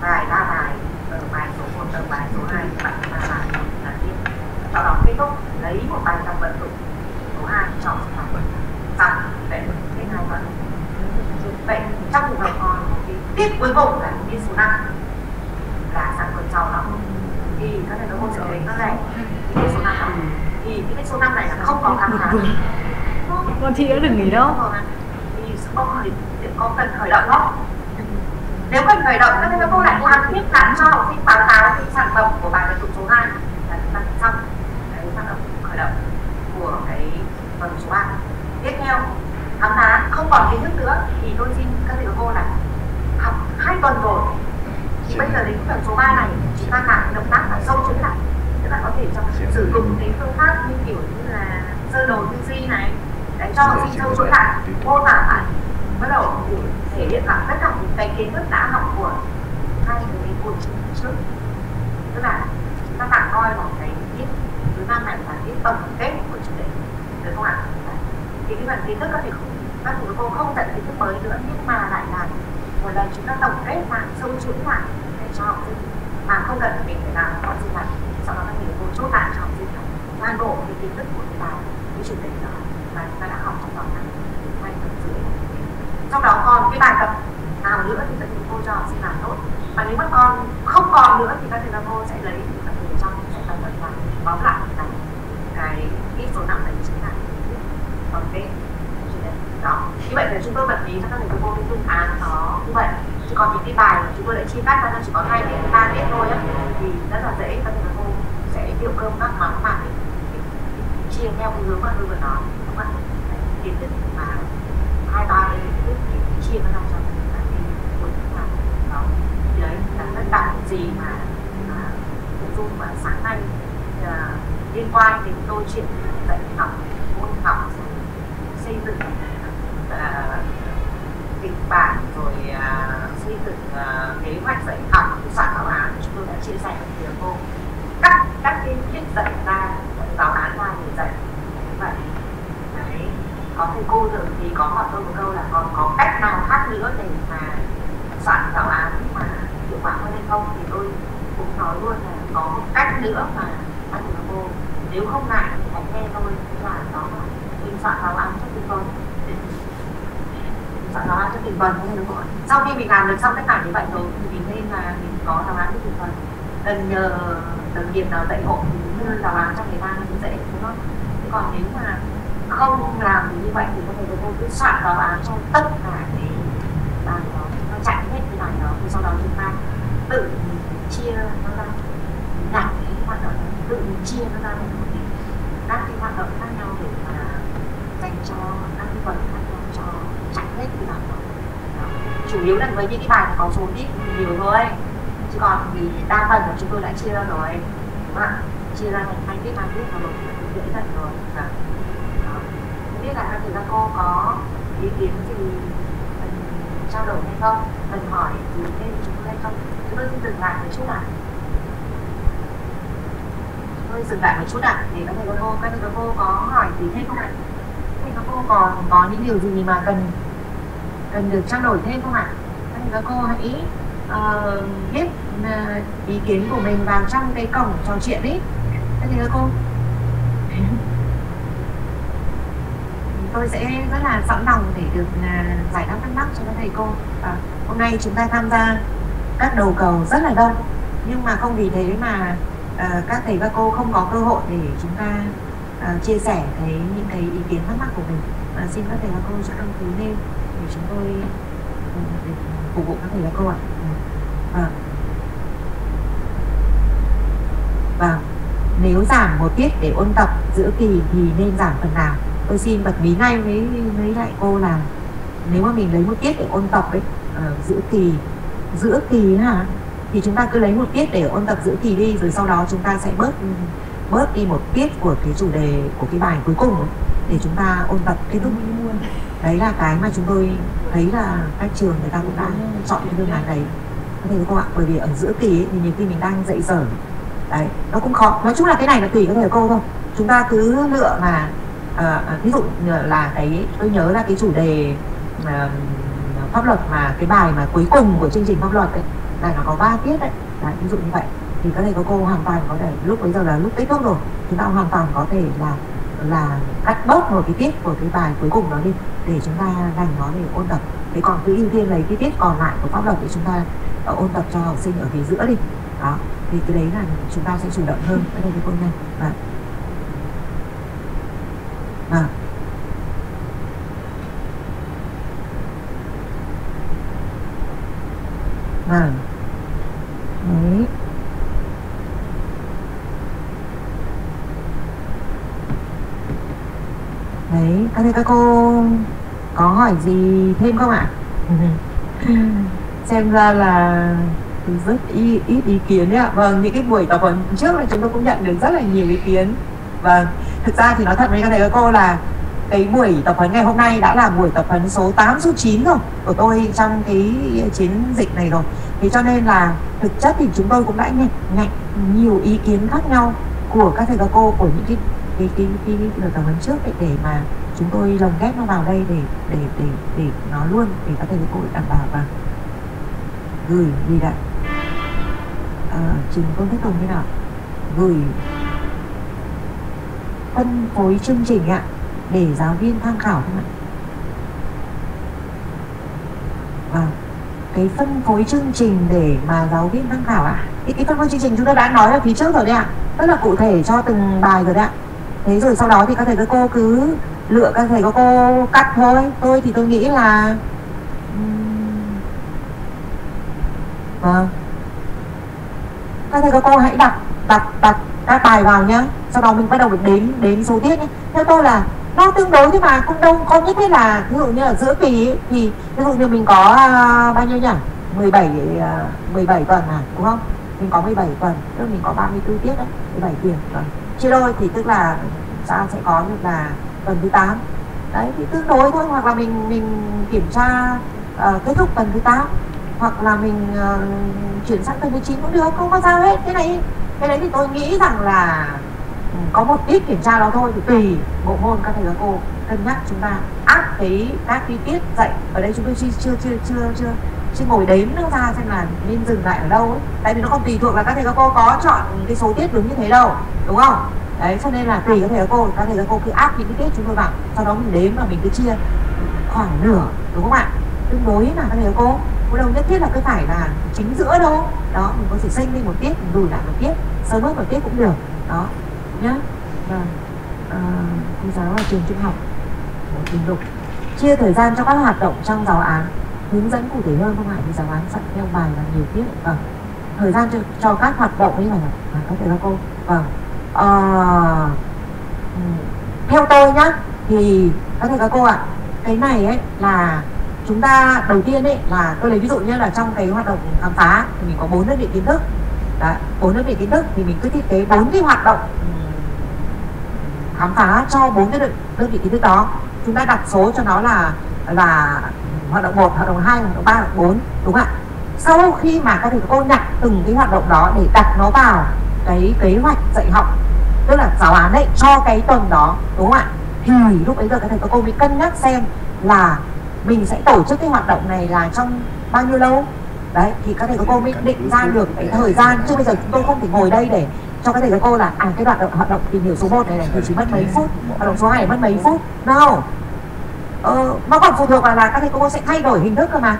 bài ba bài ở bài số một, ở bài số hai, bài ba bài nhặt tiếp. Sau đó kết thúc lấy một bài tập vận dụng số hai chọn vào phần sau để cái hai phần. Vậy trong trường hợp còn một cái tiết cuối cùng là tiết số năm là sang tuần sau đó, thì các thầy các cô sẽ thấy nó này tiết số năm đó. Thì cái tiết số năm này là không có khám phá. Con chị đã đừng nghỉ đâu. Thì không có cần khởi động đó. Nếu cần khởi động các thầy các cô lại làm tiếp làm cho học sinh báo cáo cái sản phẩm của bài vận dụng số hai là chúng ta xong cái hoạt động khởi động của cái phần số ba. Tiếp theo khám phá không còn kiến thức nữa thì tôi xin các thầy cô là học hai tuần rồi thì bây giờ đến phần số ba này chúng ta làm động tác và sâu chuỗi lại, tức là có thể trong sử dụng cái phương pháp như kiểu như là sơ đồ tư duy này để cho học sinh sâu chuỗi lại, mô tả lại, bắt đầu thể hiện lại tất cả những cái kiến thức đã học của hai cái buổi trước, tức là chúng ta tạm coi vào cái tiết thứ năm này là tiết tổng kết của chủ đề, được không ạ? Thì cái phần kiến thức có thể không, các thầy cô không tận kiến thức mới nữa, nhưng mà lại là một lần chúng ta tổng kết lại, sâu chuỗi lại để cho học sinh mà không cần mình phải làm, học sinh lại, sau đó các thầy cô chốt lại cho học sinh toàn bộ cái kiến thức của bà, cái chủ đề đó mà ta đã học trong vòng năm hai tuần rưỡi. Trong đó còn cái bài tập nào nữa thì các thầy cô cho học sinh làm tốt. Và nếu mà con không còn nữa thì các thầy cô sẽ lấy các thầy trong sẽ tập vận và bóng lại cái cái cái số năm đấy chính là còn cái chủ đề đó. Như vậy là chúng tôi bật lý cho các thầy cô cái phương án nó như vậy. Chứ còn những cái bài mà chúng tôi lại chia cắt ra chỉ có hai tiết ba tiết thôi á thì rất là dễ, các thầy cô sẽ tiêu cơm các món mà chia theo cái hướng mà tôi vừa nói, các bạn kiến thức mà hai ba cái kiến thức chia nó làm cho mình là cái buổi học đó thì đấy là tất cả những gì mà nội dung mà sáng nay liên quan đến câu chuyện dạy học, môn học, xây dựng kịch bản rồi xây dựng kế hoạch dạy học, soạn giáo án chúng tôi đã chia sẻ với thầy cô cắt các kiến thức dạy ra giáo án ra để dạy như vậy. Đấy, có thầy cô rồi thì có hỏi tôi một câu là còn có cách nào khác nữa để mà soạn giáo án mà hiệu quả hơn hay không, thì tôi cũng nói luôn là có một cách nữa mà các thầy cô nếu không ngại thì hãy nghe tôi, là đó là mình soạn giáo án cho từng tuần, soạn giáo án cho từng tuần thôi, đúng không? Sau khi mình làm được xong tất cả như vậy rồi thì mình nên là mình có giáo án cho từng tuần, cần nhờ đồng nghiệp nào dạy hộ nên giáo án cho người ta cũng dễ, đúng không? Thế còn nếu mà không làm như vậy thì có thể tôi cứ soạn giáo án cho tất cả cái bài đó, nó chạy hết cái bài đó, thì sau đó chúng ta tự chia nó ra, nhặt cái hoạt động, tự chia nó ra thành các cái hoạt động khác nhau để mà dành cho các cái phần khác nhau cho chạy hết cái bài đó. Chủ yếu là với những cái bài có số ít nhiều thôi, chứ còn vì đa phần là chúng tôi đã chia ra rồi, đúng không? Chia ra thành hai tiết, hai tiết và một dễ dàng rồi. Và không biết là các thầy các cô có ý kiến gì cần trao đổi hay không, cần hỏi gì thêm chúng tôi hay không. Chúng tôi dừng lại một chút ạ. À. Tôi dừng lại một chút ạ. À. Để các thầy các cô, các thầy các cô có hỏi gì thêm không ạ? À? Các thầy các cô còn có những điều gì mà cần cần được trao đổi thêm không ạ? À? Các thầy các cô hãy uh, viết uh, ý kiến của mình vào trong cái cổng trò chuyện ấy. Các thầy các cô, tôi sẽ rất là sẵn lòng để được giải đáp thắc mắc cho các thầy cô. À, hôm nay chúng ta tham gia các đầu cầu rất là đông, nhưng mà không vì thế mà uh, các thầy các cô không có cơ hội để chúng ta uh, chia sẻ cái, những cái ý kiến thắc mắc của mình. À, xin các thầy các cô cho đăng ký lên để chúng tôi uh, để phục vụ các thầy các cô ạ. À. Và nếu giảm một tiết để ôn tập giữa kỳ thì nên giảm phần nào? Tôi xin bật mí ngay với, với lại cô là nếu mà mình lấy một tiết để ôn tập ấy, uh, giữa kỳ giữa kỳ hả, thì chúng ta cứ lấy một tiết để ôn tập giữa kỳ đi, rồi sau đó chúng ta sẽ bớt bớt đi một tiết của cái chủ đề của cái bài cuối cùng ấy, để chúng ta ôn tập kết thúc luôn. Đấy là cái mà chúng tôi thấy là các trường người ta cũng đã chọn cái phương án đấy, có thể không ạ? Bởi vì ở giữa kỳ ấy, thì nhiều khi mình đang dạy dở đấy, nó cũng khó. Nói chung là cái này là tùy các thầy cô thôi, chúng ta cứ lựa mà. À, ví dụ là cái tôi nhớ là cái chủ đề à, pháp luật, mà cái bài mà cuối cùng của chương trình pháp luật ấy, là nó có ba tiết đấy. Đấy, ví dụ như vậy thì các thầy các cô hoàn toàn có thể lúc bây giờ là lúc kết thúc rồi, chúng ta hoàn toàn có thể là là cắt bớt một cái tiết của cái bài cuối cùng đó đi để chúng ta dành nó để ôn tập. Thế còn cứ ưu tiên lấy cái tiết còn lại của pháp luật để chúng ta ôn tập cho học sinh ở phía giữa đi đó, thì cái đấy là chúng ta sẽ chủ động hơn các thầy các cô nha. À. À. Đấy. Đấy, các thầy các cô có hỏi gì thêm không ạ? Xem ra là rất ít ý, ý kiến đấy ạ. Vâng, những cái buổi tập huấn trước là chúng tôi cũng nhận được rất là nhiều ý kiến. Vâng, thực ra thì nói thật với các thầy các cô là cái buổi tập huấn ngày hôm nay đã là buổi tập huấn số tám, số chín rồi của tôi trong cái chiến dịch này rồi. Thế cho nên là thực chất thì chúng tôi cũng đã nhận, nhận nhiều ý kiến khác nhau của các thầy các cô của những cái cái cái, cái, cái, cái tập huấn trước để, để mà chúng tôi lồng ghép nó vào đây để để để để nó luôn để các thầy các cô đảm bảo và gửi đi đã. À, trình công tiếp tục như nào? Gửi phân phối chương trình ạ, để giáo viên tham khảo không ạ? À, cái phân phối chương trình để mà giáo viên tham khảo ạ. Cái, cái phân phối chương trình chúng ta đã nói là phía trước rồi đấy ạ, rất là cụ thể cho từng bài rồi đấy ạ. Thế rồi sau đó thì các thầy các cô cứ lựa, các thầy các cô cắt thôi. Tôi thì tôi nghĩ là à, các thầy các cô hãy đặt đặt đặt các bài vào nhá, sau đó mình bắt đầu được đến đến số tiết nhé. Theo tôi là nó tương đối thôi mà, cũng đâu không nhất thiết là, ví dụ như là giữa kỳ ấy, thì ví dụ như mình có uh, bao nhiêu nhỉ, mười bảy tuần à, đúng không? Mình có mười bảy tuần, tức mình có ba mươi tư tiết đấy, mười bảy tuần chia đôi thì tức là ta sẽ có được là tuần thứ tám đấy, thì tương đối thôi. Hoặc là mình mình kiểm tra uh, kết thúc tuần thứ tám, hoặc là mình uh, chuyển sang tuần thứ chín cũng được, không có sao hết. Thế này cái đấy thì tôi nghĩ rằng là có một ít kiểm tra đó thôi, thì tùy bộ môn các thầy các cô cân nhắc. Chúng ta áp cái các cái tiết dạy ở đây chúng tôi chưa chưa chưa chưa chưa, chưa ngồi đếm nó ra xem là nên dừng lại ở đâu ấy. Tại vì nó không tùy thuộc là các thầy các cô có chọn cái số tiết đúng như thế đâu, đúng không? Đấy, cho nên là tùy các thầy các cô, các thầy các cô cứ áp những cái tiết chúng tôi vào, sau đó mình đếm và mình cứ chia khoảng nửa, đúng không ạ? Tương đối là các thầy các cô cũng đâu nhất thiết là cứ phải là chính giữa đâu. Đó, mình có thể xanh lên một tiết, mình lùi lại một tiết, sớm hơn một tiết cũng được. Đó nhá. Và à, cô giáo ở trường trung học Bình Lục chia thời gian cho các hoạt động trong giáo án, hướng dẫn cụ thể hơn không phải thì giáo án sẵn theo bài là nhiều tiết. Vâng, thời gian cho, cho các hoạt động như này là có thể là cô. Vâng, à, theo tôi nhá thì có thể các cô ạ, à, cái này ấy là chúng ta đầu tiên ấy là tôi lấy ví dụ như là trong cái hoạt động khám phá thì mình có bốn đơn vị kiến thức, bốn đơn vị kiến thức thì mình cứ thiết kế bốn cái hoạt động khám phá cho bốn cái đơn vị kiến thức đó. Chúng ta đặt số cho nó là là hoạt động một, hoạt động hai, hoạt động ba, hoạt động bốn, đúng không ạ? Sau khi mà các thầy cô nhặt từng cái hoạt động đó để đặt nó vào cái kế hoạch dạy học, tức là giáo án đấy cho cái tuần đó, đúng không ạ? Thì lúc ấy giờ các thầy cô mới cân nhắc xem là mình sẽ tổ chức cái hoạt động này là trong bao nhiêu lâu. Đấy, thì các thầy các cô mới định ra được cái thời gian. Chứ bây giờ chúng tôi không thể ngồi đây để cho các thầy các cô là à, cái đoạn động, hoạt động tìm hiểu số một này này thì chỉ mất mấy phút, hoạt động số hai mất mấy phút. Đâu ờ, nó còn phụ thuộc vào là các thầy các cô sẽ thay đổi hình thức cơ mà.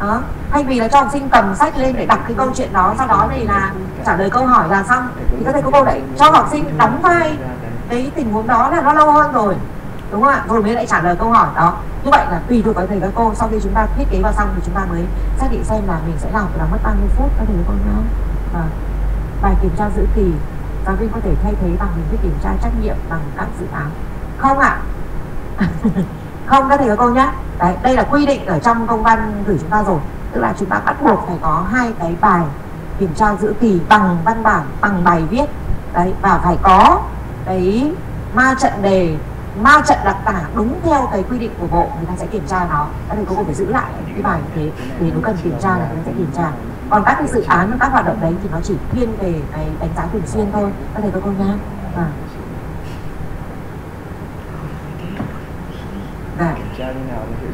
Đó, thay vì là cho học sinh cầm sách lên để đọc cái câu chuyện đó, sau đó thì là trả lời câu hỏi là xong, thì các thầy các cô lại cho học sinh đóng vai cái tình huống đó là nó lâu hơn rồi, đúng không ạ? Rồi mới lại trả lời câu hỏi đó. Như vậy là tùy thuộc vào thầy các cô, sau khi chúng ta thiết kế vào xong thì chúng ta mới xác định xem là mình sẽ làm là mất bao nhiêu phút, các thầy các cô nhá. Và bài kiểm tra giữa kỳ giáo viên có thể thay thế bằng hình thức kiểm tra trách nhiệm bằng các dự án không ạ? À? Không các thầy các cô nhá. Đấy, đây là quy định ở trong công văn gửi chúng ta rồi, tức là chúng ta bắt buộc phải có hai cái bài kiểm tra giữa kỳ bằng văn bản, bằng bài viết đấy, và phải có cái ma trận đề, ma trận đặc tả đúng theo cái quy định của bộ, người ta sẽ kiểm tra nó. Các thầy cô phải giữ lại cái bài như thế, thì nếu cần kiểm tra là người ta sẽ kiểm tra. Còn các cái dự án, các hoạt động đấy thì nó chỉ thiên về cái đánh giá thường xuyên thôi, các thầy cô nhá. À,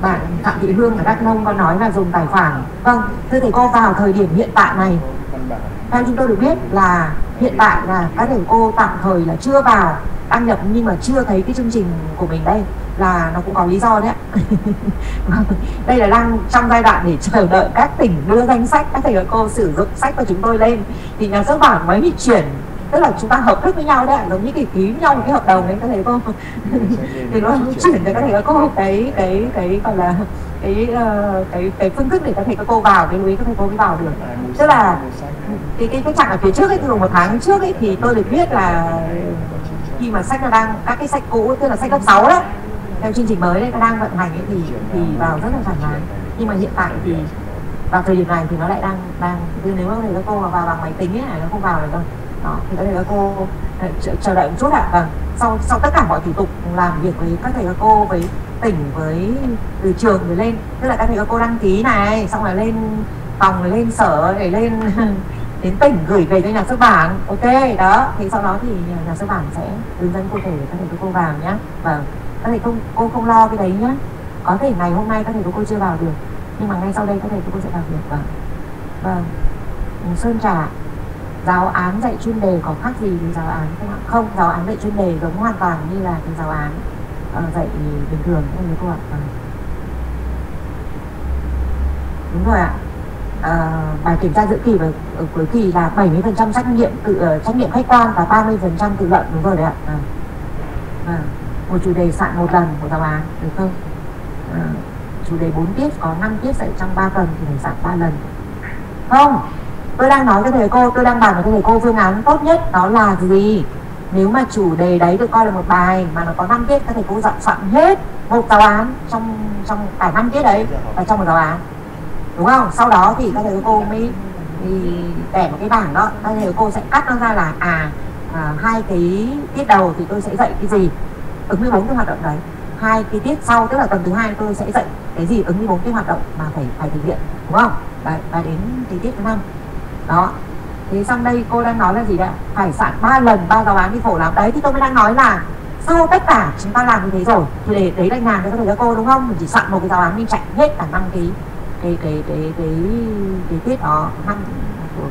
bạn Phạm Thị Hương ở Đắk Nông có nói là dùng tài khoản. Vâng, thưa thầy cô, vào thời điểm hiện tại này, theo chúng tôi được biết là hiện tại là các thầy cô tạm thời là chưa vào đăng nhập nhưng mà chưa thấy cái chương trình của mình, đây là nó cũng có lý do đấy ạ. Đây là đang trong giai đoạn để chờ đợi các tỉnh đưa danh sách các thầy các cô sử dụng sách của chúng tôi lên thì nhà xuất bản mới bị chuyển, tức là chúng ta hợp thức với nhau đấy ạ, giống như ký với nhau một cái hợp đồng đấy các thầy cô. Thì nó chuyển cho các thầy các cô cái cái cái gọi là cái cái cái phương thức để các thầy các cô vào, cái lối các thầy cô mới vào được. Tức là cái cái cái chặng ở phía trước ấy, từ một tháng trước ấy thì tôi được biết là khi mà sách nó đang, các cái sách cũ tức là sách cấp sáu đấy theo chương trình mới đấy nó đang vận hành ấy, thì thì vào rất là thoải mái. Nhưng mà hiện tại thì vào thời điểm này thì nó lại đang đang nếu mà thầy các cô mà vào bằng máy tính ấy nó không vào được đâu. Đó, thì các thầy các cô chờ đợi một chút ạ. Vâng, sau sau tất cả mọi thủ tục làm việc với các thầy các cô, với tỉnh, với từ trường rồi lên, tức là các thầy các cô đăng ký này xong rồi lên phòng, lên sở, để lên đến tỉnh gửi về cho nhà xuất bản, ok đó, thì sau đó thì nhà xuất bản sẽ hướng dẫn cụ thể để các thầy cô vào nhé. Và các thầy cô, cô không lo cái đấy nhé. Có thể ngày hôm nay các thầy cô chưa vào được nhưng mà ngay sau đây các thầy cô sẽ vào được. Vâng, Sơn Trà Giáo án dạy chuyên đề có khác gì với giáo án không ạ? Không, giáo án dạy chuyên đề giống hoàn toàn như là cái giáo án uh, dạy bình thường thôi cô ạ. À. Đúng rồi ạ. À, bài kiểm tra giữa kỳ và ở cuối kỳ là bảy mươi phần trăm trách nhiệm tự trách nhiệm khách quan và ba mươi phần trăm tự luận, đúng rồi đấy ạ. À. À. Một chủ đề soạn một lần của giáo án được không? À. Chủ đề bốn tiết có năm tiết dạy trong ba tuần thì phải soạn ba lần. Không, tôi đang nói với thầy cô, tôi đang bàn với thầy cô phương án tốt nhất đó là gì? Nếu mà chủ đề đấy được coi là một bài mà nó có năm tiết, các thầy cô dặn soạn hết một giáo án trong trong cả năm tiết đấy và trong một giáo án, đúng không? Sau đó thì các thầy cô mới để một cái bảng đó, các thầy cô sẽ cắt nó ra là à, à hai cái tiết đầu thì tôi sẽ dạy cái gì ứng với bốn cái hoạt động đấy, hai cái tiết sau tức là tuần thứ hai tôi sẽ dạy cái gì ứng với bốn cái hoạt động mà phải phải thực hiện, đúng không? Đấy, và đến cái tiết thứ năm đó. Thế xong đây cô đang nói là gì đấy? Phải soạn ba lần ba giáo án đi phổ lắm. Đấy thì tôi mới đang nói là sau tất cả chúng ta làm như thế rồi thì để đấy là ngàn cho các thầy các cô, đúng không? Mình chỉ soạn một cái giáo án mình chạy hết cả năm cái cái cái cái cái cái tiết đó, năm của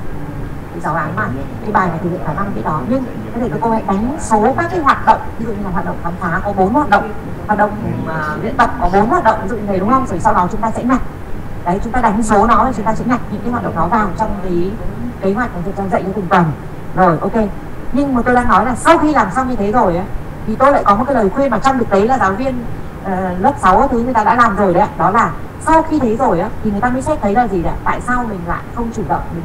cái giáo án mà cái bài này thực hiện cả năm cái đó. Nhưng các thầy các cô hãy đánh số các cái hoạt động, ví dụ như là hoạt động khám phá có bốn hoạt động, hoạt động luyện tập có bốn hoạt động ví dụ như thế, đúng không? Rồi sau đó chúng ta sẽ nhặt đấy, chúng ta đánh số nó, chúng ta sẽ nhặt những cái hoạt động đó vào trong cái kế hoạch của chúng ta dạy cho từng tuần. Rồi, ok. Nhưng mà tôi đang nói là sau khi làm xong như thế rồi ấy, thì tôi lại có một cái lời khuyên mà trong thực tế là giáo viên uh, lớp sáu thứ người ta đã làm rồi đấy. Đó là sau khi thế rồi ấy, thì người ta mới xét thấy là gì đấy, tại sao mình lại không chủ động mình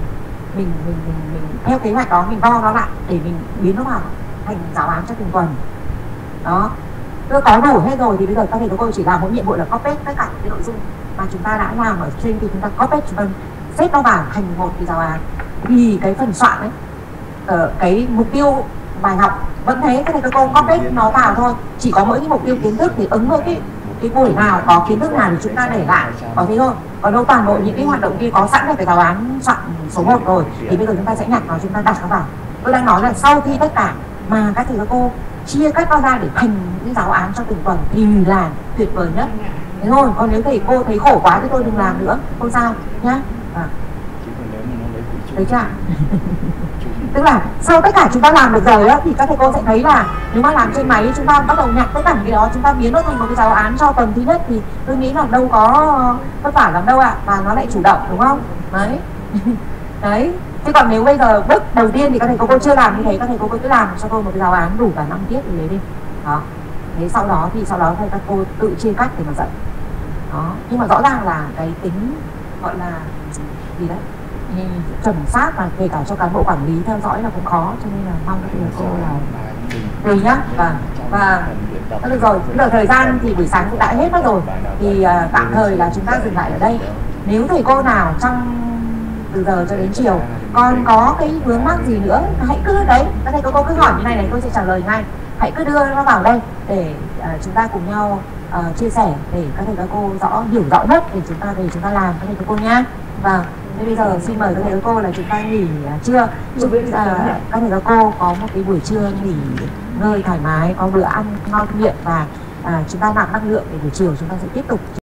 mình mình mình, mình, mình theo kế hoạch đó, mình vo nó lại để mình biến nó vào thành giáo án cho từng tuần. Đó. Tôi có đủ hết rồi thì bây giờ các thầy các cô chỉ làm một nhiệm vụ là copy tất cả những cái nội dung mà chúng ta đã làm ở trên thì chúng ta copy, chúng ta xếp nó vào thành một cái giáo án. Thì cái phần soạn ấy, ở cái mục tiêu bài học vẫn thế, các thầy các cô copy nó vào thôi, chỉ có mỗi cái mục tiêu kiến thức thì ứng với cái, cái buổi nào có kiến thức nào thì chúng ta để lại, có thế thôi. Còn đâu toàn bộ những cái hoạt động kia có sẵn là cái giáo án soạn số một rồi thì bây giờ chúng ta sẽ nhặt nó, chúng ta đặt nó vào. Tôi đang nói là sau khi tất cả mà các thầy các cô chia cắt nó ra để thành những giáo án cho từng tuần thì là tuyệt vời nhất. Thế thôi, còn nếu thầy cô thấy khổ quá thì tôi đừng làm nữa, không sao nhá. À. Đấy chưa ạ? Tức là sau tất cả chúng ta làm được rồi đó, thì các thầy cô sẽ thấy là nếu mà làm trên máy chúng ta bắt đầu nhặt tất cả những cái đó, chúng ta biến nó thành một cái giáo án cho tuần thứ nhất thì tôi nghĩ là đâu có vất vả lắm đâu ạ, à, và nó lại chủ động, đúng không? Đấy. Đấy. Thế còn nếu bây giờ bước đầu tiên thì các thầy cô, cô chưa làm như thế, các thầy cô, cô cứ làm cho tôi một cái giáo án đủ cả năm tiết như thế đi. Đó. Thế sau đó thì sau đó thầy các cô tự chia cắt để mà dạy. Đó. Nhưng mà rõ ràng là cái tính gọi là gì đấy, chuẩn xác và kể cả cho cán bộ quản lý theo dõi là cũng khó, cho nên là mong các thầy cô là tùy nhá. Và và được rồi, cũng là thời gian thì buổi sáng cũng đã hết mất rồi, thì tạm thời là chúng ta dừng lại ở đây. Nếu thầy cô nào trong từ giờ cho đến chiều còn có cái vướng mắc gì nữa hãy cứ đấy, các thầy các cô cứ hỏi như này này, tôi sẽ trả lời ngay, hãy cứ đưa nó vào đây để uh, chúng ta cùng nhau uh, chia sẻ để các thầy các cô rõ hiểu rõ nhất để chúng ta về chúng ta làm các thầy các cô nhá. Và bây giờ xin mời các thầy các cô là chúng ta nghỉ uh, trưa, chúc uh, các thầy các cô có một cái buổi trưa nghỉ ngơi thoải mái, có bữa ăn ngon miệng và uh, chúng ta nạp năng lượng để buổi chiều chúng ta sẽ tiếp tục.